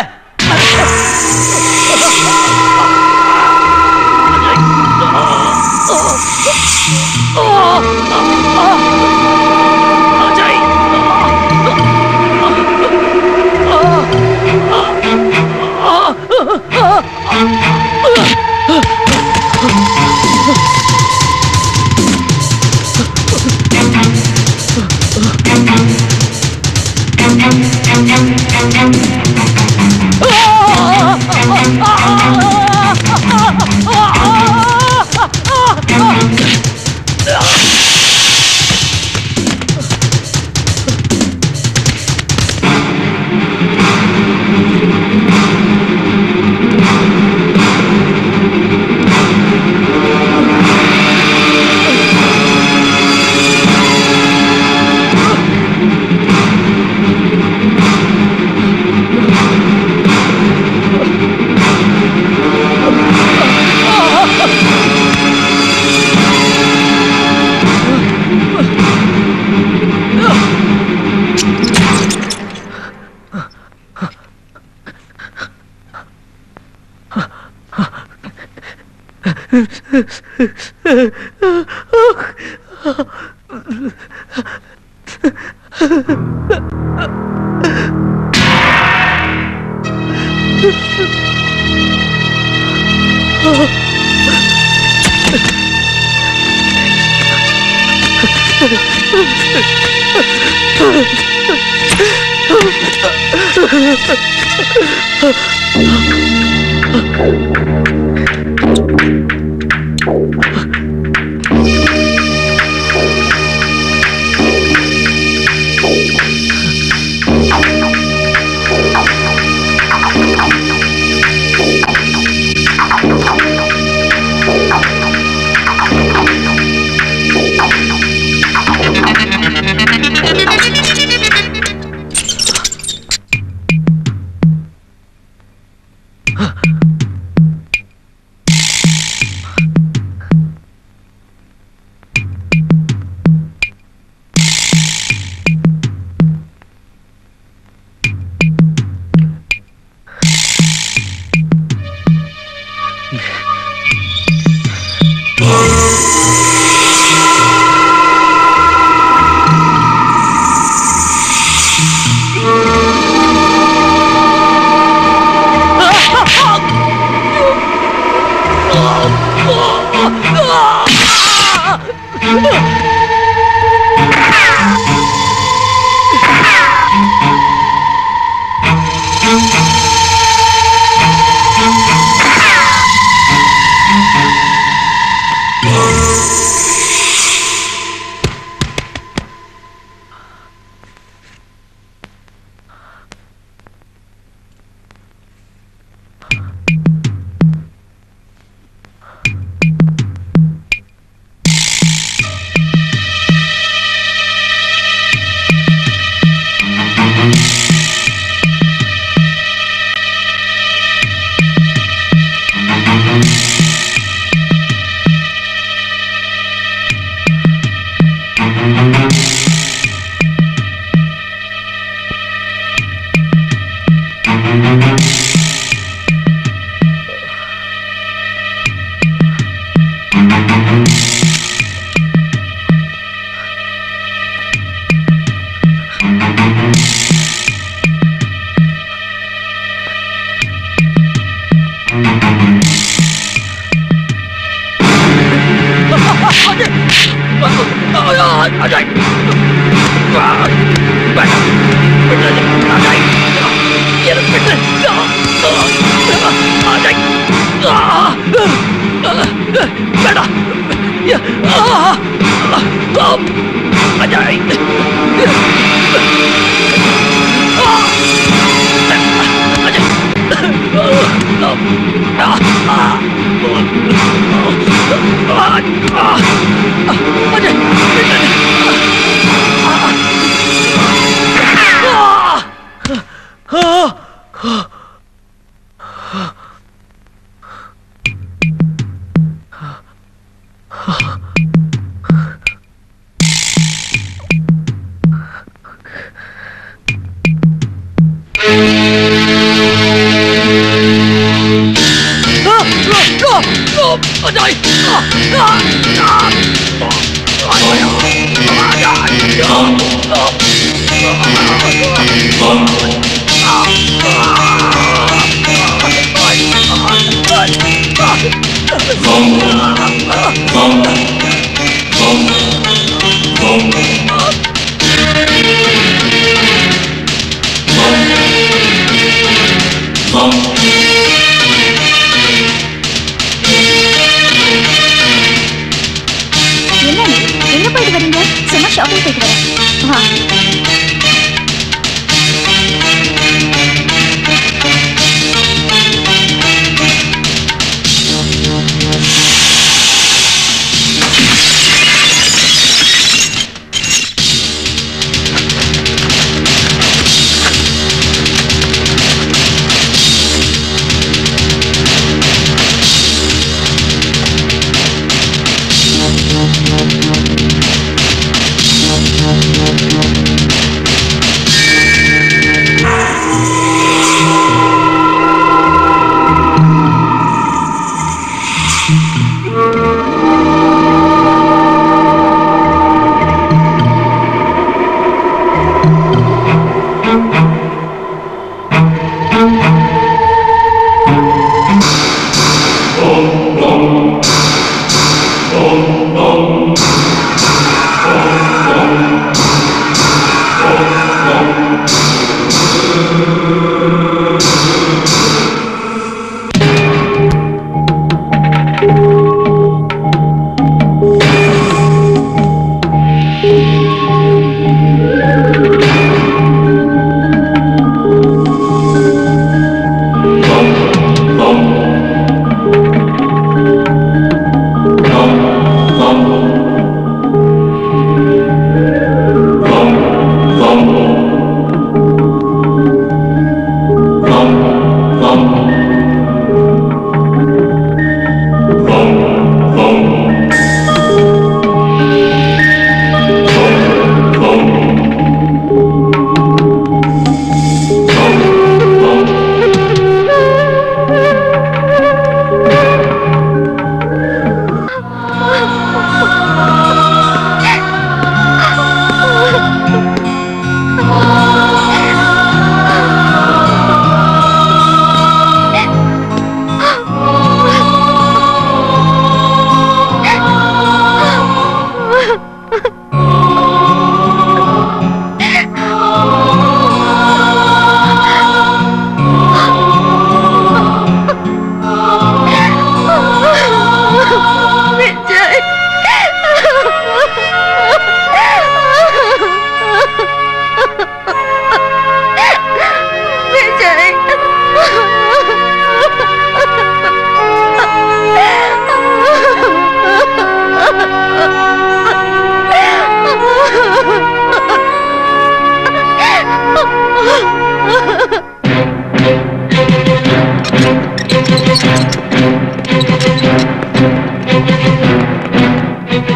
Ajay!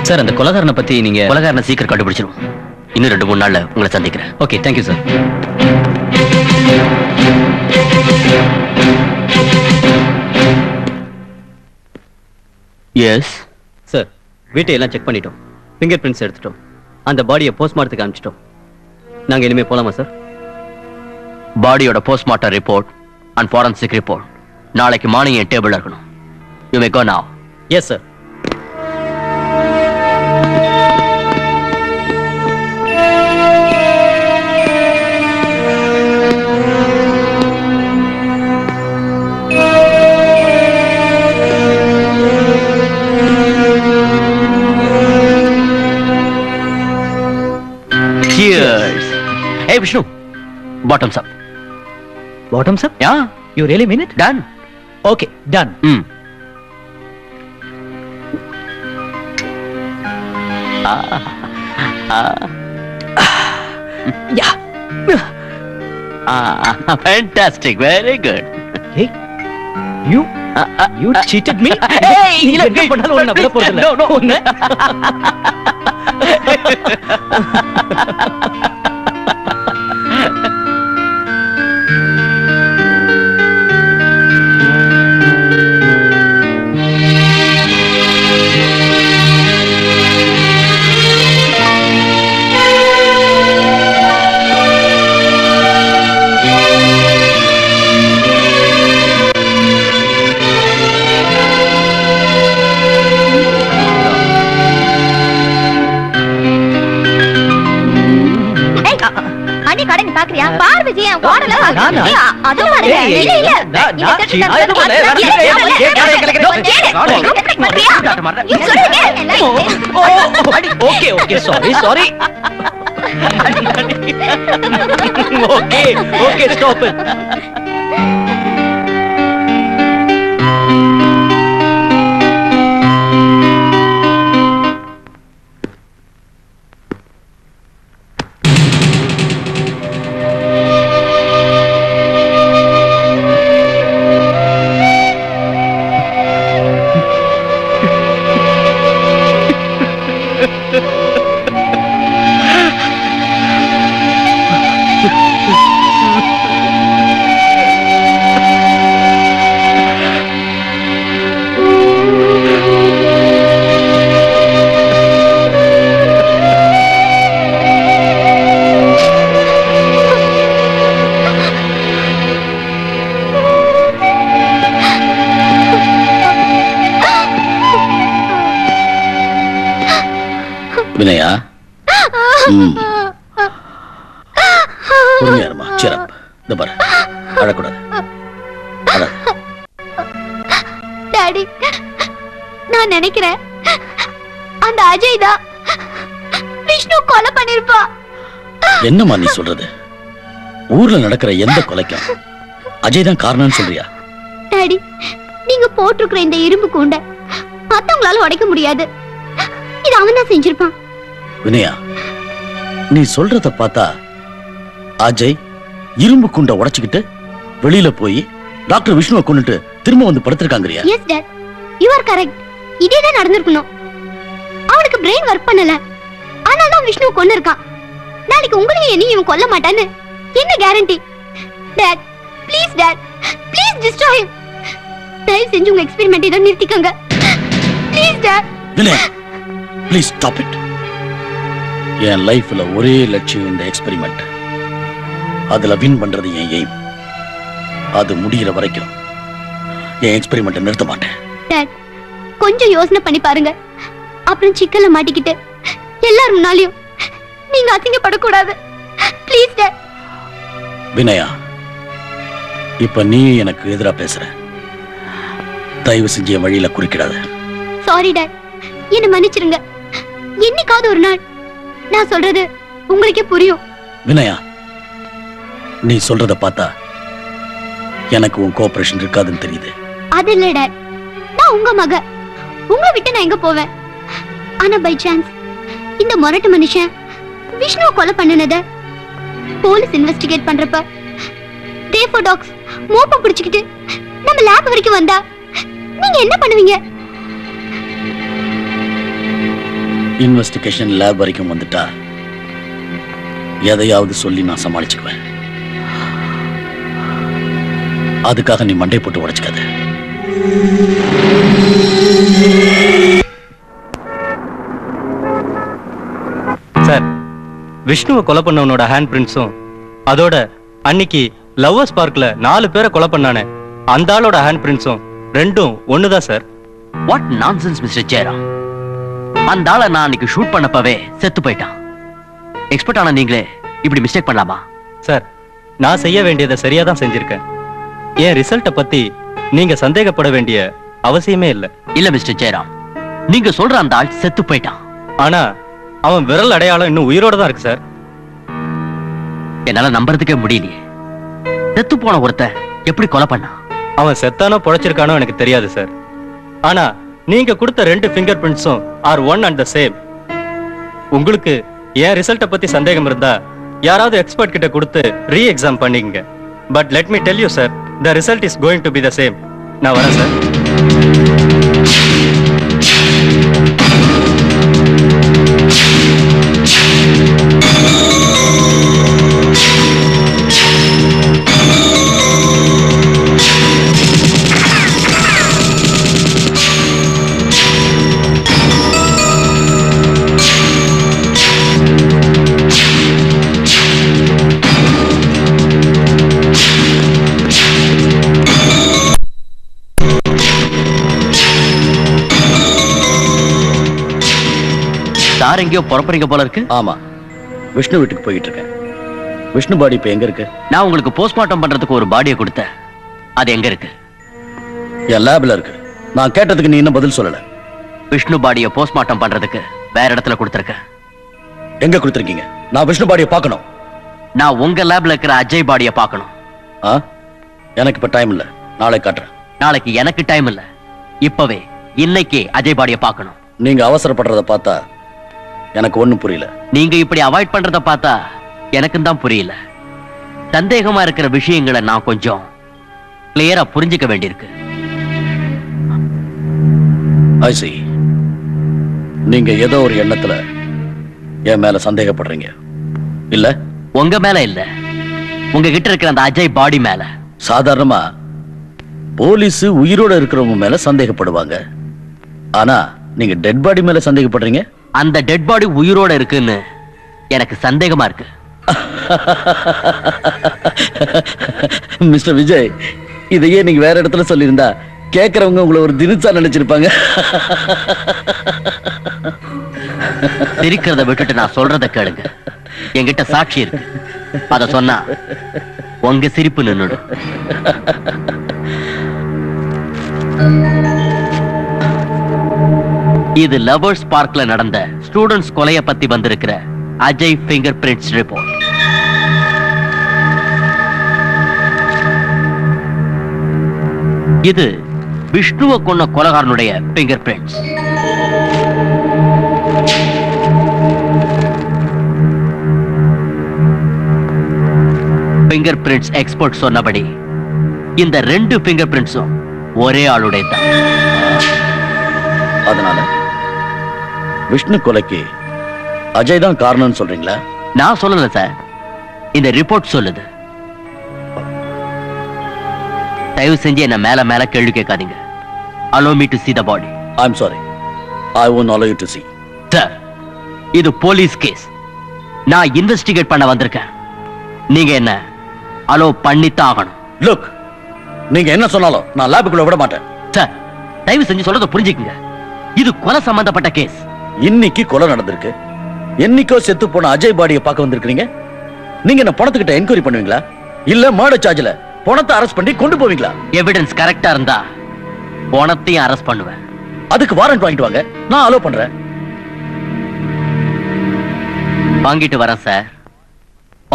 சார், அந்த கொலகாரனை பத்தி நீங்க கொலகாரனை சீக்கிரம் கண்டுபிடிச்சிடும். இன்னும் ரெண்டு மூணு நாள்ல உங்களை சந்திக்கிறேன். Okay, thank you sir. Yes sir, வீட்டையெல்லாம் செக் பண்ணிட்டோம், ஃபிங்கர் பிரிண்ட்ஸ் எடுத்துட்டோம், அந்த பாடியை போஸ்ட்மார்ட்டத்துக்கு அனுப்பிச்சிட்டோம். நாங்க இனிமே போலாமா சார்? பாடியோட postmortem report and forensic report நாளைக்கு மார்னிங் என் டேபிள் இருக்கணும். You may go now. Yes sir. Cheers. Hey Vishnu, bottoms up. Bottoms up? Yeah. You really mean it? Done. Okay, done. Mm. Ah, ah, ah. Yeah. Ah, fantastic. Very good. Hey, you, uh, uh, you cheated me? Hey, you didn't put on another person. No, no. Okay, okay, sorry, sorry. Okay, okay, stop it. என்னமா நீ சொல்றது? ஊர்ல நடக்கிற எந்த கொலைக்கு அஜய் தான் காரணம்னு சொல்றியா? டாடி, நீங்க போட்டுக்கிற இந்த இரும்பு கூண்டை மத்தவங்களால உடைக்க முடியாது. இது அவன் தான் செஞ்சிருப்பான். வினயா, நீ சொல்றத பார்த்தா அஜய் இரும்பு கூண்டை உடைச்சிக்கிட்டு வெளியில போய் டாக்டர் விஷ்ணுவை கொன்னுட்டு திரும்ப வந்து படுத்துறாங்கறியா? Yes dad, you are correct. இதேதான் நடந்துருக்கணும். அவனுக்கு பிரெயின் வர்க் பண்ணல. ஆனா தான் விஷ்ணுவை கொன்னிருக்கான். நாளைக்கு உங்களையும் என்னையும் கொல்ல மாட்டான்னு என்ன guarantee? Dad, please dad, please destroy him. தயவு செஞ்சு உங்க எக்ஸ்பெரிமெண்ட் இதை நிறுத்திக்கங்க. Please dad. Vinaya, please stop it. என் லைஃப்ல ஒரே லட்சியம் இந்த எக்ஸ்பெரிமெண்ட். அதுல வின் பண்றது என் எய்ம். அது முடியற வரைக்கும் என் எக்ஸ்பெரிமெண்ட் நிறுத்த மாட்டேன். டாட், கொஞ்சம் யோசனை பண்ணி பாருங்க. அப்புறம் சிக்கல்ல மாட்டிக்கிட்டு எல்லாரும் முன்னாலியும் நீங்க அசிங்கப்படக்கூடாது. Please dad. வினயா, இப்ப நீ எனக்கு எதிரா பேசுற. தயவு செஞ்சு வழியில குறுக்கிடாத. சாரி டாட், என்ன மன்னிச்சிருங்க. என்னைக்காவது ஒரு நாள் நான் சொல்றது உங்களுக்கே புரியும். வினயா, நீ சொல்றத பார்த்தா எனக்கு உன் கோஆபரேஷன் இருக்காதுன்னு தெரியுது. அது இல்ல டாட், நான் உங்க மக. உங்களை விட்டு நான் எங்க போவேன்? ஆனா பை சான்ஸ் இந்த மொரட்டு மனுஷன் விஷ்ணுவை கொலை பண்ணினத போலீஸ் இன்வெஸ்டிகேட் பண்றப்ப டேப்போ டாக்ஸ் மோப்ப பிடிச்சிக்கிட்டு நம்ம லேப் வரைக்கும் வந்தா நீங்க என்ன பண்ணுவீங்க? இன்வெஸ்டிகேஷன் லேப் வரைக்கும் வந்துட்டா எதையாவது சொல்லி நான் சமாளிச்சுக்குவேன். அதுக்காக நீ மண்டை போட்டு உடைச்சுக்காத. விஷ்ணுவை கொலை பண்ணவனோட ஹேண்ட் பிரிண்ட்ஸும் அதோட அன்னைக்கு லவ்வர்ஸ் பார்க்ல நாலு பேரை கொலை பண்ணானே அந்த ஆளோட ஹேண்ட் பிரிண்ட்ஸும் ரெண்டும் ஒண்ணுதான் sir. What nonsense mister Jayaram. அந்த ஆளை நான் அன்னைக்கு ஷூட் பண்ணப்பவே செத்து போயிட்டான். எக்ஸ்பர்ட் ஆன நீங்களே இப்படி மிஸ்டேக் பண்ணலாமா சார்? நான் செய்ய வேண்டியதை சரியா தான் செஞ்சிருக்கேன். என் ரிசல்ட்டை பத்தி நீங்க சந்தேகப்பட வேண்டிய அவசியமே இல்லை. இல்ல மிஸ்டர் ஜெயராம், நீங்க சொல்ற அந்த ஆள் செத்து போயிட்டான். ஆனா அவன் விரல் அடையாளம் இன்னும் உயிரோட தான் இருக்கு சார். என்னால நம்பறதுக்கே முடியலையே. செத்து போன ஒருத்த எப்படி கொலை பண்ணா? அவன் செத்தானோ பொழைச்சிருக்கானோ எனக்கு தெரியாது சார். ஆனா நீங்க கொடுத்த ரெண்டு ஃபிங்கர் பிரிண்ட்ஸும் are one and the same. உங்களுக்கு ஏன் ரிசல்ட்டை பத்தி சந்தேகம் இருந்தா யாராவது எக்ஸ்பர்ட் கிட்ட கொடுத்து ரீ எக்ஸாம் பண்ணிக்கங்க. But let me tell you sir, the result is going to be the same. நான் வரேன் சார். எங்கயோ புறப்படுறீங்க போல இருக்கு. ஆமா, விஷ்ணு வீட்டுக்கு போயிட்டு இருக்கேன். விஷ்ணு பாடி இப்ப எங்க இருக்கு? நான் உங்களுக்கு போஸ்ட்மார்ட்டம் பண்றதுக்கு ஒரு பாடியை கொடுத்தேன். அது எங்க இருக்கு? என் லேப்ல இருக்கு. நான் கேட்டதுக்கு நீ இன்னும் பதில் சொல்லல. விஷ்ணு பாடியை போஸ்ட்மார்ட்டம் பண்றதுக்கு வேற இடத்துல கொடுத்திருக்கேன். எங்க கொடுத்திருக்கீங்க? நான் விஷ்ணு பாடியை பார்க்கணும். நான் உங்க லேப்ல இருக்கிற அஜய் பாடியை பார்க்கணும். எனக்கு இப்ப டைம் இல்ல, நாளைக்கு காட்டுறேன். நாளைக்கு எனக்கு டைம் இல்ல, இப்பவே இன்னைக்கு அஜய் பாடியை பார்க்கணும். நீங்க அவசரப்படுறத பார்த்தா எனக்கு ஒண்ணு புரியல. நீங்க இப்படி அவாய்ட் பண்றத பார்த்தா எனக்கும் தான் புரியல. சந்தேகமா இருக்கிற விஷயங்களை நான் கொஞ்சம் கிளியரா புரிஞ்சுக்க வேண்டியிருக்கு. நீங்க ஏதோ ஒரு எண்ணத்துல என் மேல சந்தேகப்படுறீங்க இல்ல? உங்க மேல இல்ல, உங்ககிட்ட இருக்கிற அந்த அஜய் பாடி மேல. சாதாரணமா போலீஸ் உயிரோட இருக்கிறவங்க மேல சந்தேகப்படுவாங்க, ஆனா நீங்க டெட் பாடி மேல சந்தேகப்படுறீங்க. அந்த டெட் பாடி உயிரோட இருக்குன்னு எனக்கு சந்தேகமா இருக்கு. மிஸ்டர் விஜய், இதையே நீங்க வேற இடத்துல சொல்லியிருந்தா கேக்குறவங்க உங்களை ஒரு தினசா நினைச்சிருப்பாங்க. இருக்கிறத விட்டுட்டு நான் சொல்றத கேளுங்க. என்கிட்ட சாட்சி இருக்கு, அத சொன்னா உங்க சிரிப்பு நின்னுடும். இது லவர்ஸ் பார்க்ல நடந்த ஸ்டூடெண்ட்ஸ் கொலையை பத்தி வந்திருக்கிற அஜய் ஃபிங்கர் பிரிண்ட்ஸ் ரிப்போர்ட். இது விஷ்ணுவை கொன்ன கொலைகாரனுடைய finger prints. Finger prints expert சொன்னபடி இந்த ரெண்டு ஃபிங்கர் பிரிண்ட்ஸும் ஒரே ஆளுடைய தான். அதனால விஷ்ணு கொலைக்கு அஜய் தான் காரணம்னு சொல்றீங்களா? நான் சொல்லல சார், இந்த ரிப்போர்ட் சொல்லுது. தயவு செஞ்சு என்ன மேல மேல கேள்வி கேட்காதீங்க. allow me to see the body. I'm sorry, I won't allow you to see. Sir, இது போலீஸ் கேஸ். நான் இன்வெஸ்டிகேட் பண்ண வந்திருக்கேன். நீங்க என்ன allow பண்ணித்தான் ஆகணும். லுக், நீங்க என்ன சொன்னாலும் நான் லேபுக்குள்ள விட மாட்டேன். சார், தயவு செஞ்சு சொல்றத புரிஞ்சுக்கங்க. இது கொலை சம்பந்தப்பட்ட கேஸ். இன்னைக்கு கொலை நடந்திருக்கு, என்னைக்கோ செத்து போன அஜய் பாடியை பார்க்க வந்திருக்கீங்க. நீங்க என்ன பணத்துக்கிட்ட என்கொயரி பண்ணுவீங்களா இல்ல மர்டர் சார்ஜ்ல பணத்தை அரெஸ்ட் பண்ணி கொண்டு போவீங்களா? எவிடன்ஸ் கரெக்டா இருந்தா பணத்தையும் அரெஸ்ட் பண்ணுவேன். அதுக்கு வாரண்ட் வாங்கிட்டு வாங்க, நான் அலோ பண்றேன். வாங்கிட்டு வரேன் சார்.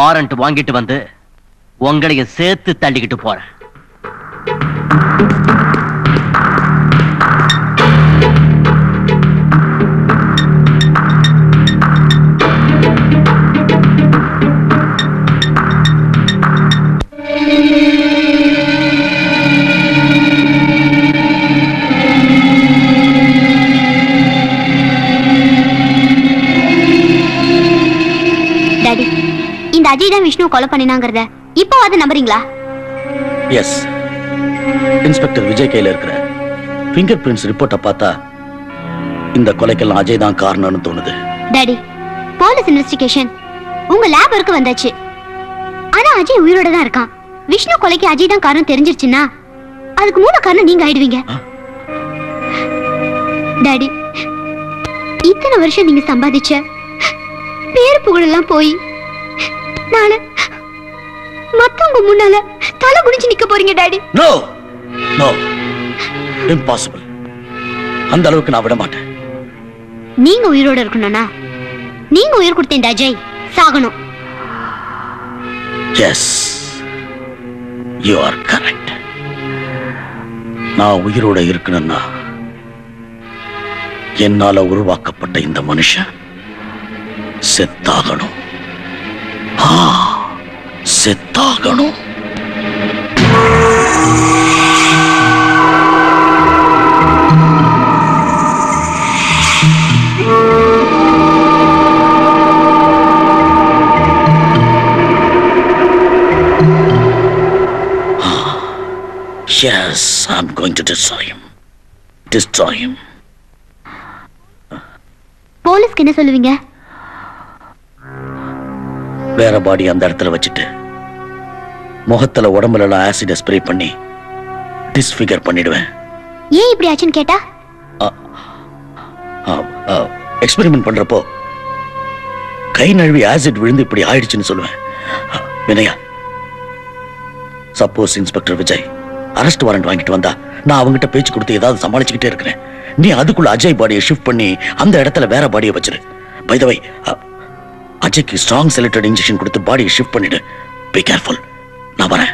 வாரண்ட் வாங்கிட்டு வந்து உங்களைய சேர்த்து தள்ளிக்கிட்டு போறேன். அஜய் தான் விஷ்ணு கொலை பண்ணினாங்கறத இப்போ அது நம்புறீங்களா? எஸ், இன்ஸ்பெக்டர் விஜய் கையில இருக்கிற ஃபிங்கர் பிரிண்ட்ஸ் ரிப்போர்ட்ட பார்த்தா இந்த கொலைக்கெல்லாம் அஜய் தான் காரணம்னு தோணுது. டாடி, போலீஸ் இன்வெஸ்டிகேஷன் உங்க லேப் வரைக்கும் வந்தாச்சு. ஆனா அஜய் உயிரோட தான் இருக்கான். விஷ்ணு கொலைக்கு அஜய் தான் காரணம் தெரிஞ்சிருச்சுன்னா அதுக்கு மூல காரணம் நீங்க ஆயிடுவீங்க. டாடி, இத்தனை வருஷம் நீங்க சம்பாதிச்ச பேர் புகழெல்லாம் போய் நாளை மத்தவங்க முன்னால தலை குனிஞ்சு நிக்க போறீங்க டாடி. No no, impossible. அந்த அளவுக்கு நான் விட மாட்டேன். நீங்க உயிரோட இருக்கணும்னா நீங்க உயிர் கொடுத்தீங்க அஜய் சாகணும். Yes, you are correct. நான் உயிரோட இருக்கணும்னா என்னால உருவாக்கப்பட்ட இந்த மனுஷன் செத்தாகணும். ஆ செத்தாகணும். Yes, I'm going to destroy him. Destroy him. Police kena solluvinga. Vera body andha edathula vechitte. Mohathula odambula la acid spray panni disfigure panniduven. Ye ipdi action keta? Experiment pandrappo kai nalvi acid vilundu ipdi aidichunu solluven. Vinaya. Suppose Inspector Vijay arrest warrant வாங்கிட்டு வந்தா நான் அவங்கிட்ட பேச்சு கொடுத்து ஏதாவது சமாளிச்சிட்டே இருக்கேன். நீ அதுக்குள்ள அஜய் பாடியை ஷிஃப்ட் பண்ணி அந்த இடத்துல வேற பாடியை வச்சிரு. பை தி வே அஜய்க்கு ஸ்ட்ராங் செலக்டட் இன்ஜெக்ஷன் கொடுத்து பாடியை ஷிஃப்ட் பண்ணிடு. Be careful. நான் வரேன்.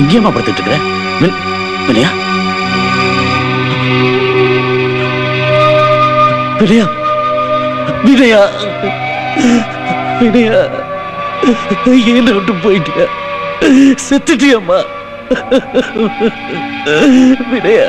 இங்கேயமா படுத்துட்டு இருக்கிறேன். வினயா வினயா வினயா ஏன் விட்டு போயிட்டியா? செத்துட்டியம்மா வினயா.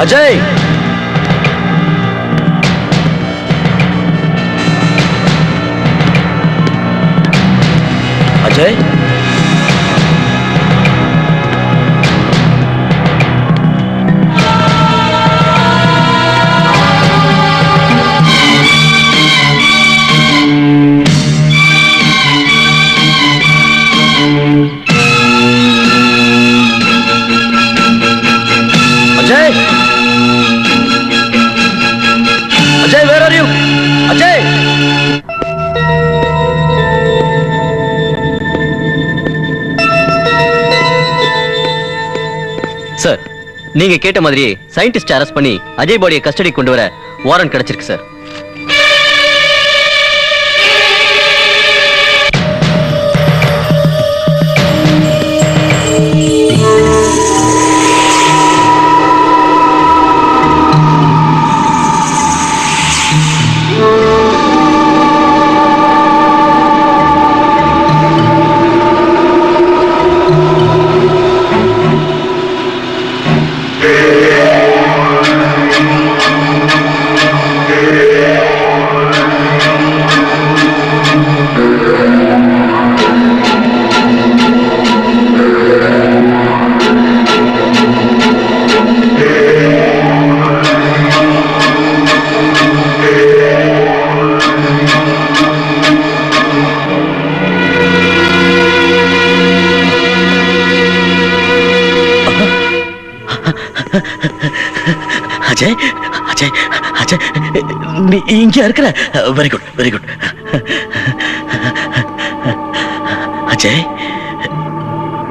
अजय, अजय, நீங்க கேட்ட மாதிரி சயின்டிஸ்ட் அரெஸ்ட் பண்ணி அஜய் பாடியை கஸ்டடி கொண்டு வர வாரண்ட் கிடைச்சிருக்கு சார். அஜய், அஜய், அஜய், நீ இங்கே இருக்கிற? Very good, very good. Ajay,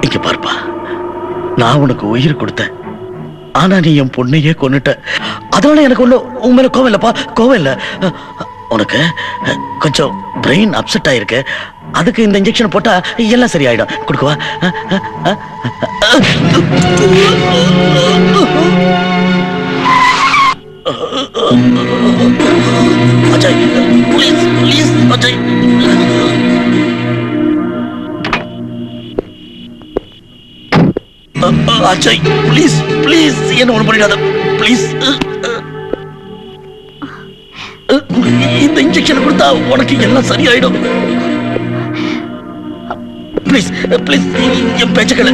இங்கே பார்ப்பா, நான் உனக்கு உயிர் கொடுத்தேன், ஆனா நீ என் பொண்ணையே கொன்னுட்ட. அதனால எனக்கு ஒன்றும் உன் மேல கோவம் இல்லப்பா, கோவம் இல்லை. உனக்கு கொஞ்சம் பிரெயின் அப்செட் ஆயிருக்கு, அதுக்கு இந்த இன்ஜெக்ஷன் போட்டா எல்லாம் சரியாயிடும். கொடுக்குவா? Ajay, please please Ajay. Ajay, please please, என்ன ஒன்று பண்ணிடாத ப்ளீஸ். இந்த இன்ஜெக்ஷன் கொடுத்தா உனக்கு எல்லாம் சரியாயிடும். ப்ளீஸ் ப்ளீஸ், என் பேச்சுக்களை.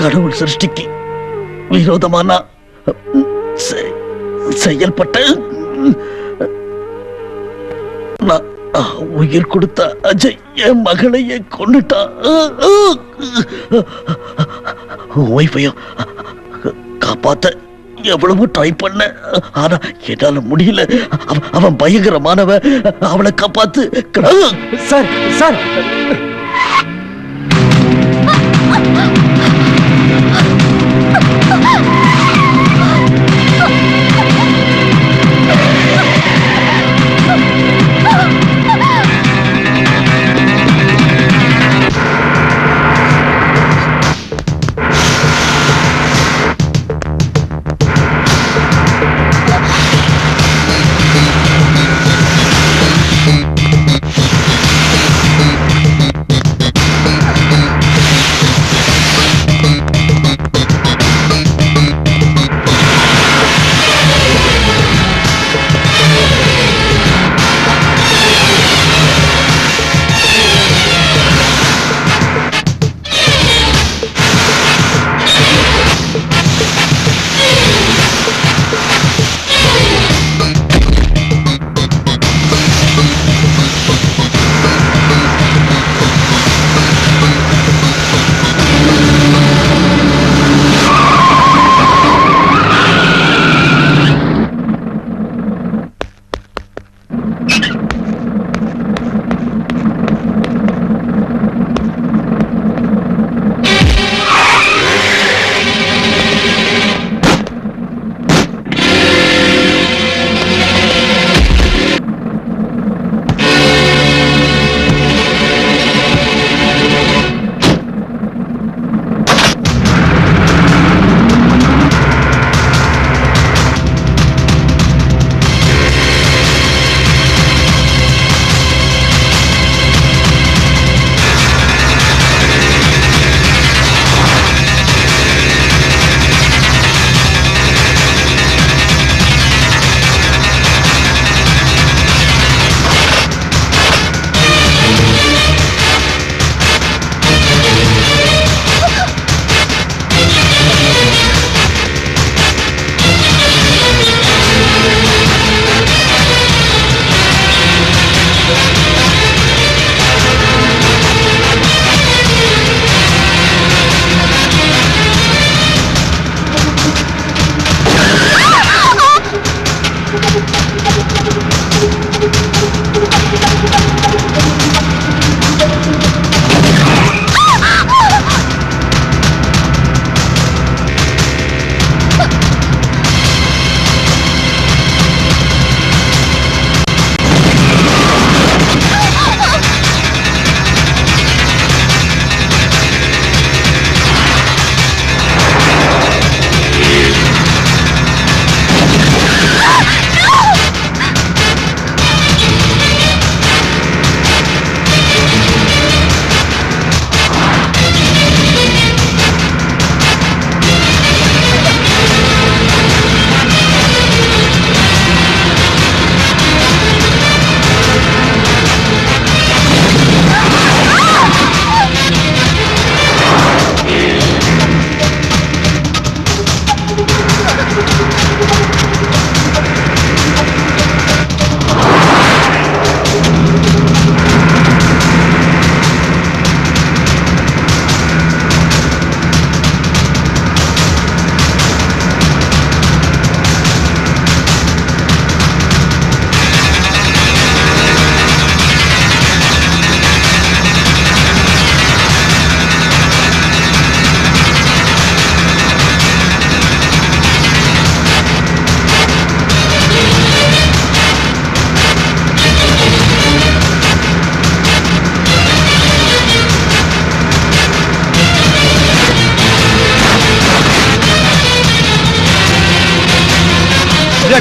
கடவுள் சிருஷ்டிக்கு விரோதமான செயல்பட்ட உயிர் கொடுத்த அஜய் என் மகளையே கொண்டுட்டான். ஒய்ஃபையும் காப்பாத்த எவ்வளவு ட்ரை பண்ண, ஆனா என்னால முடியல. அவன் பயங்கரமானவ, அவளை காப்பாத்து. Sir sir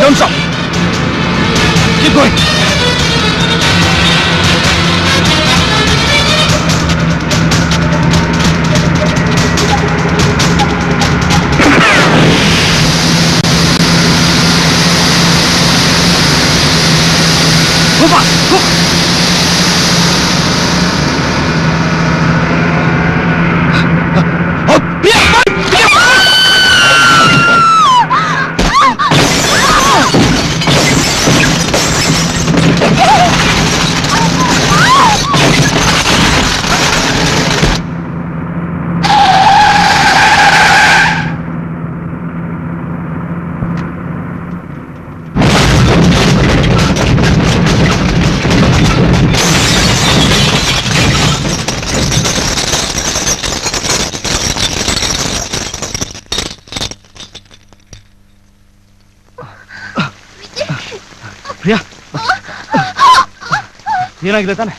Don't stop. Keep going. Priya ಏನಾಗಿದೆ ತಾನೆ?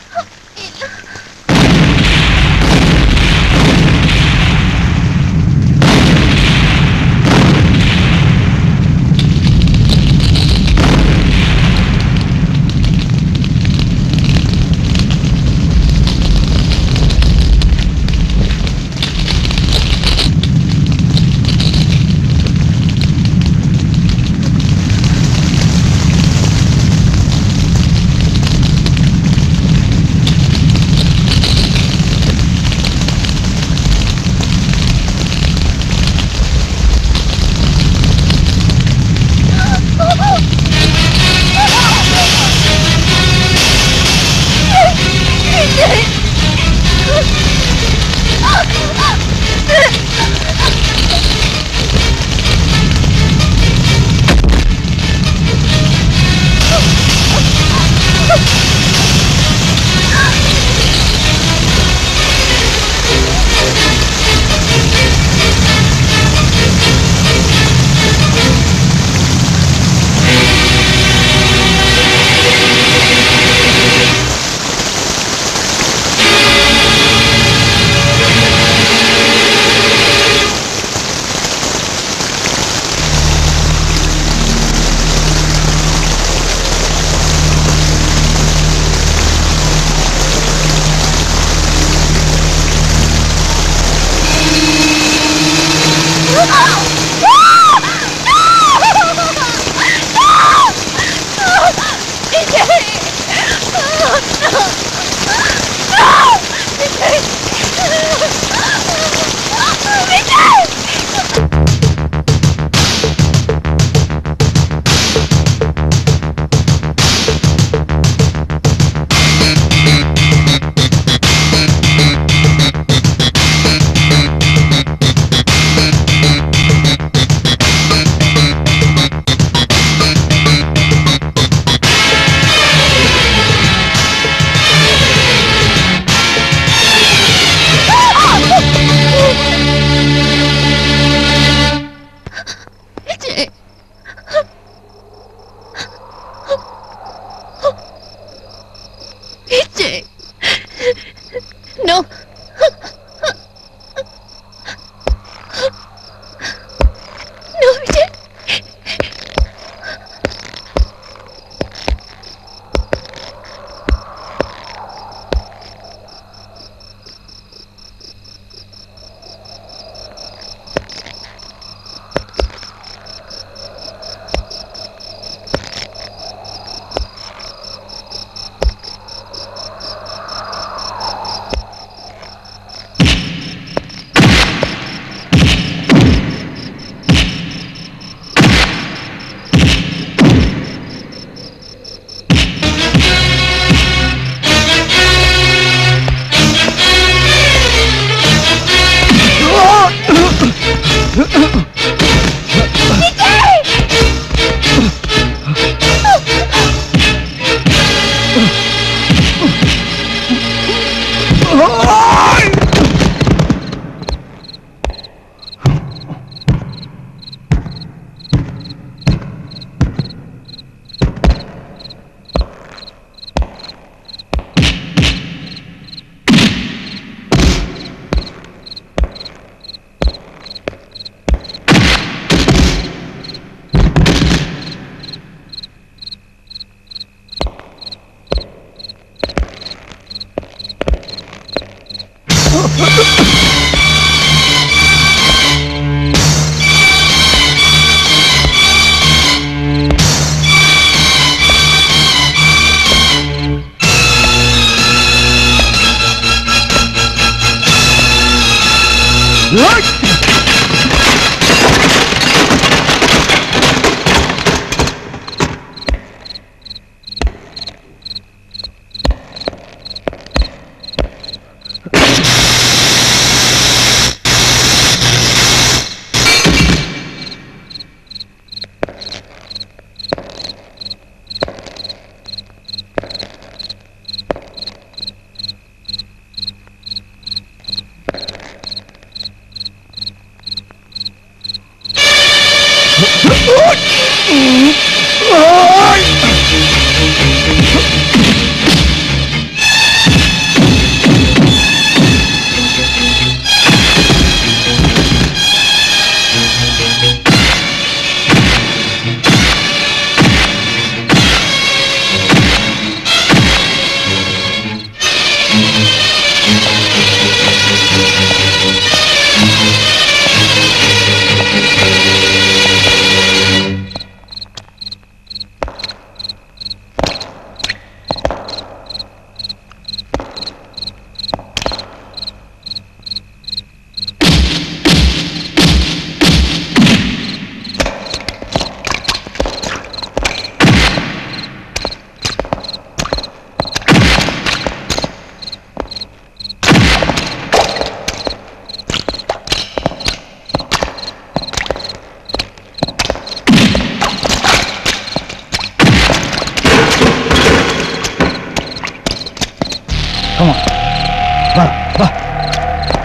Oh!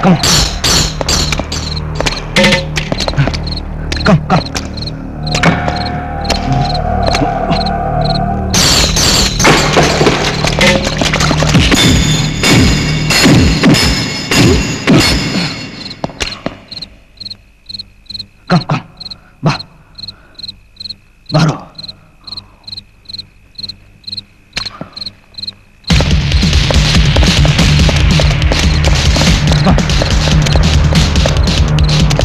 Come, come. Come, come. Bah. Baro.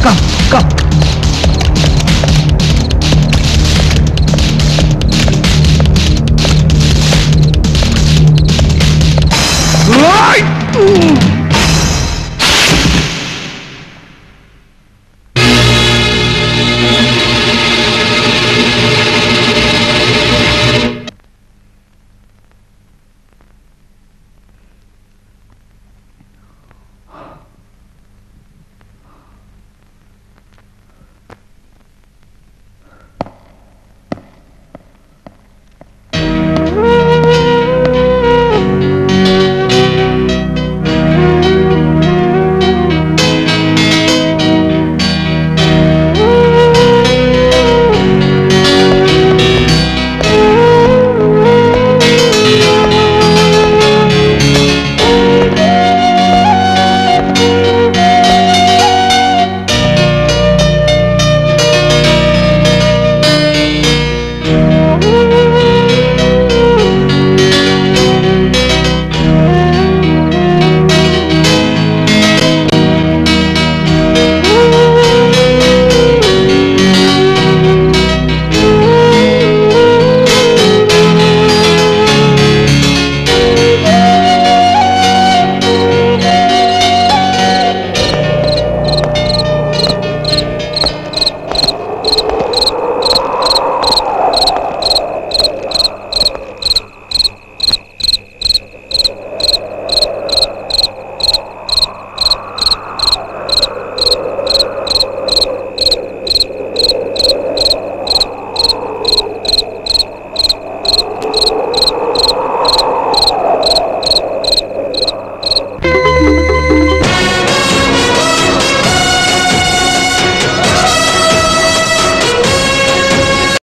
Come. Come, come. Ooh!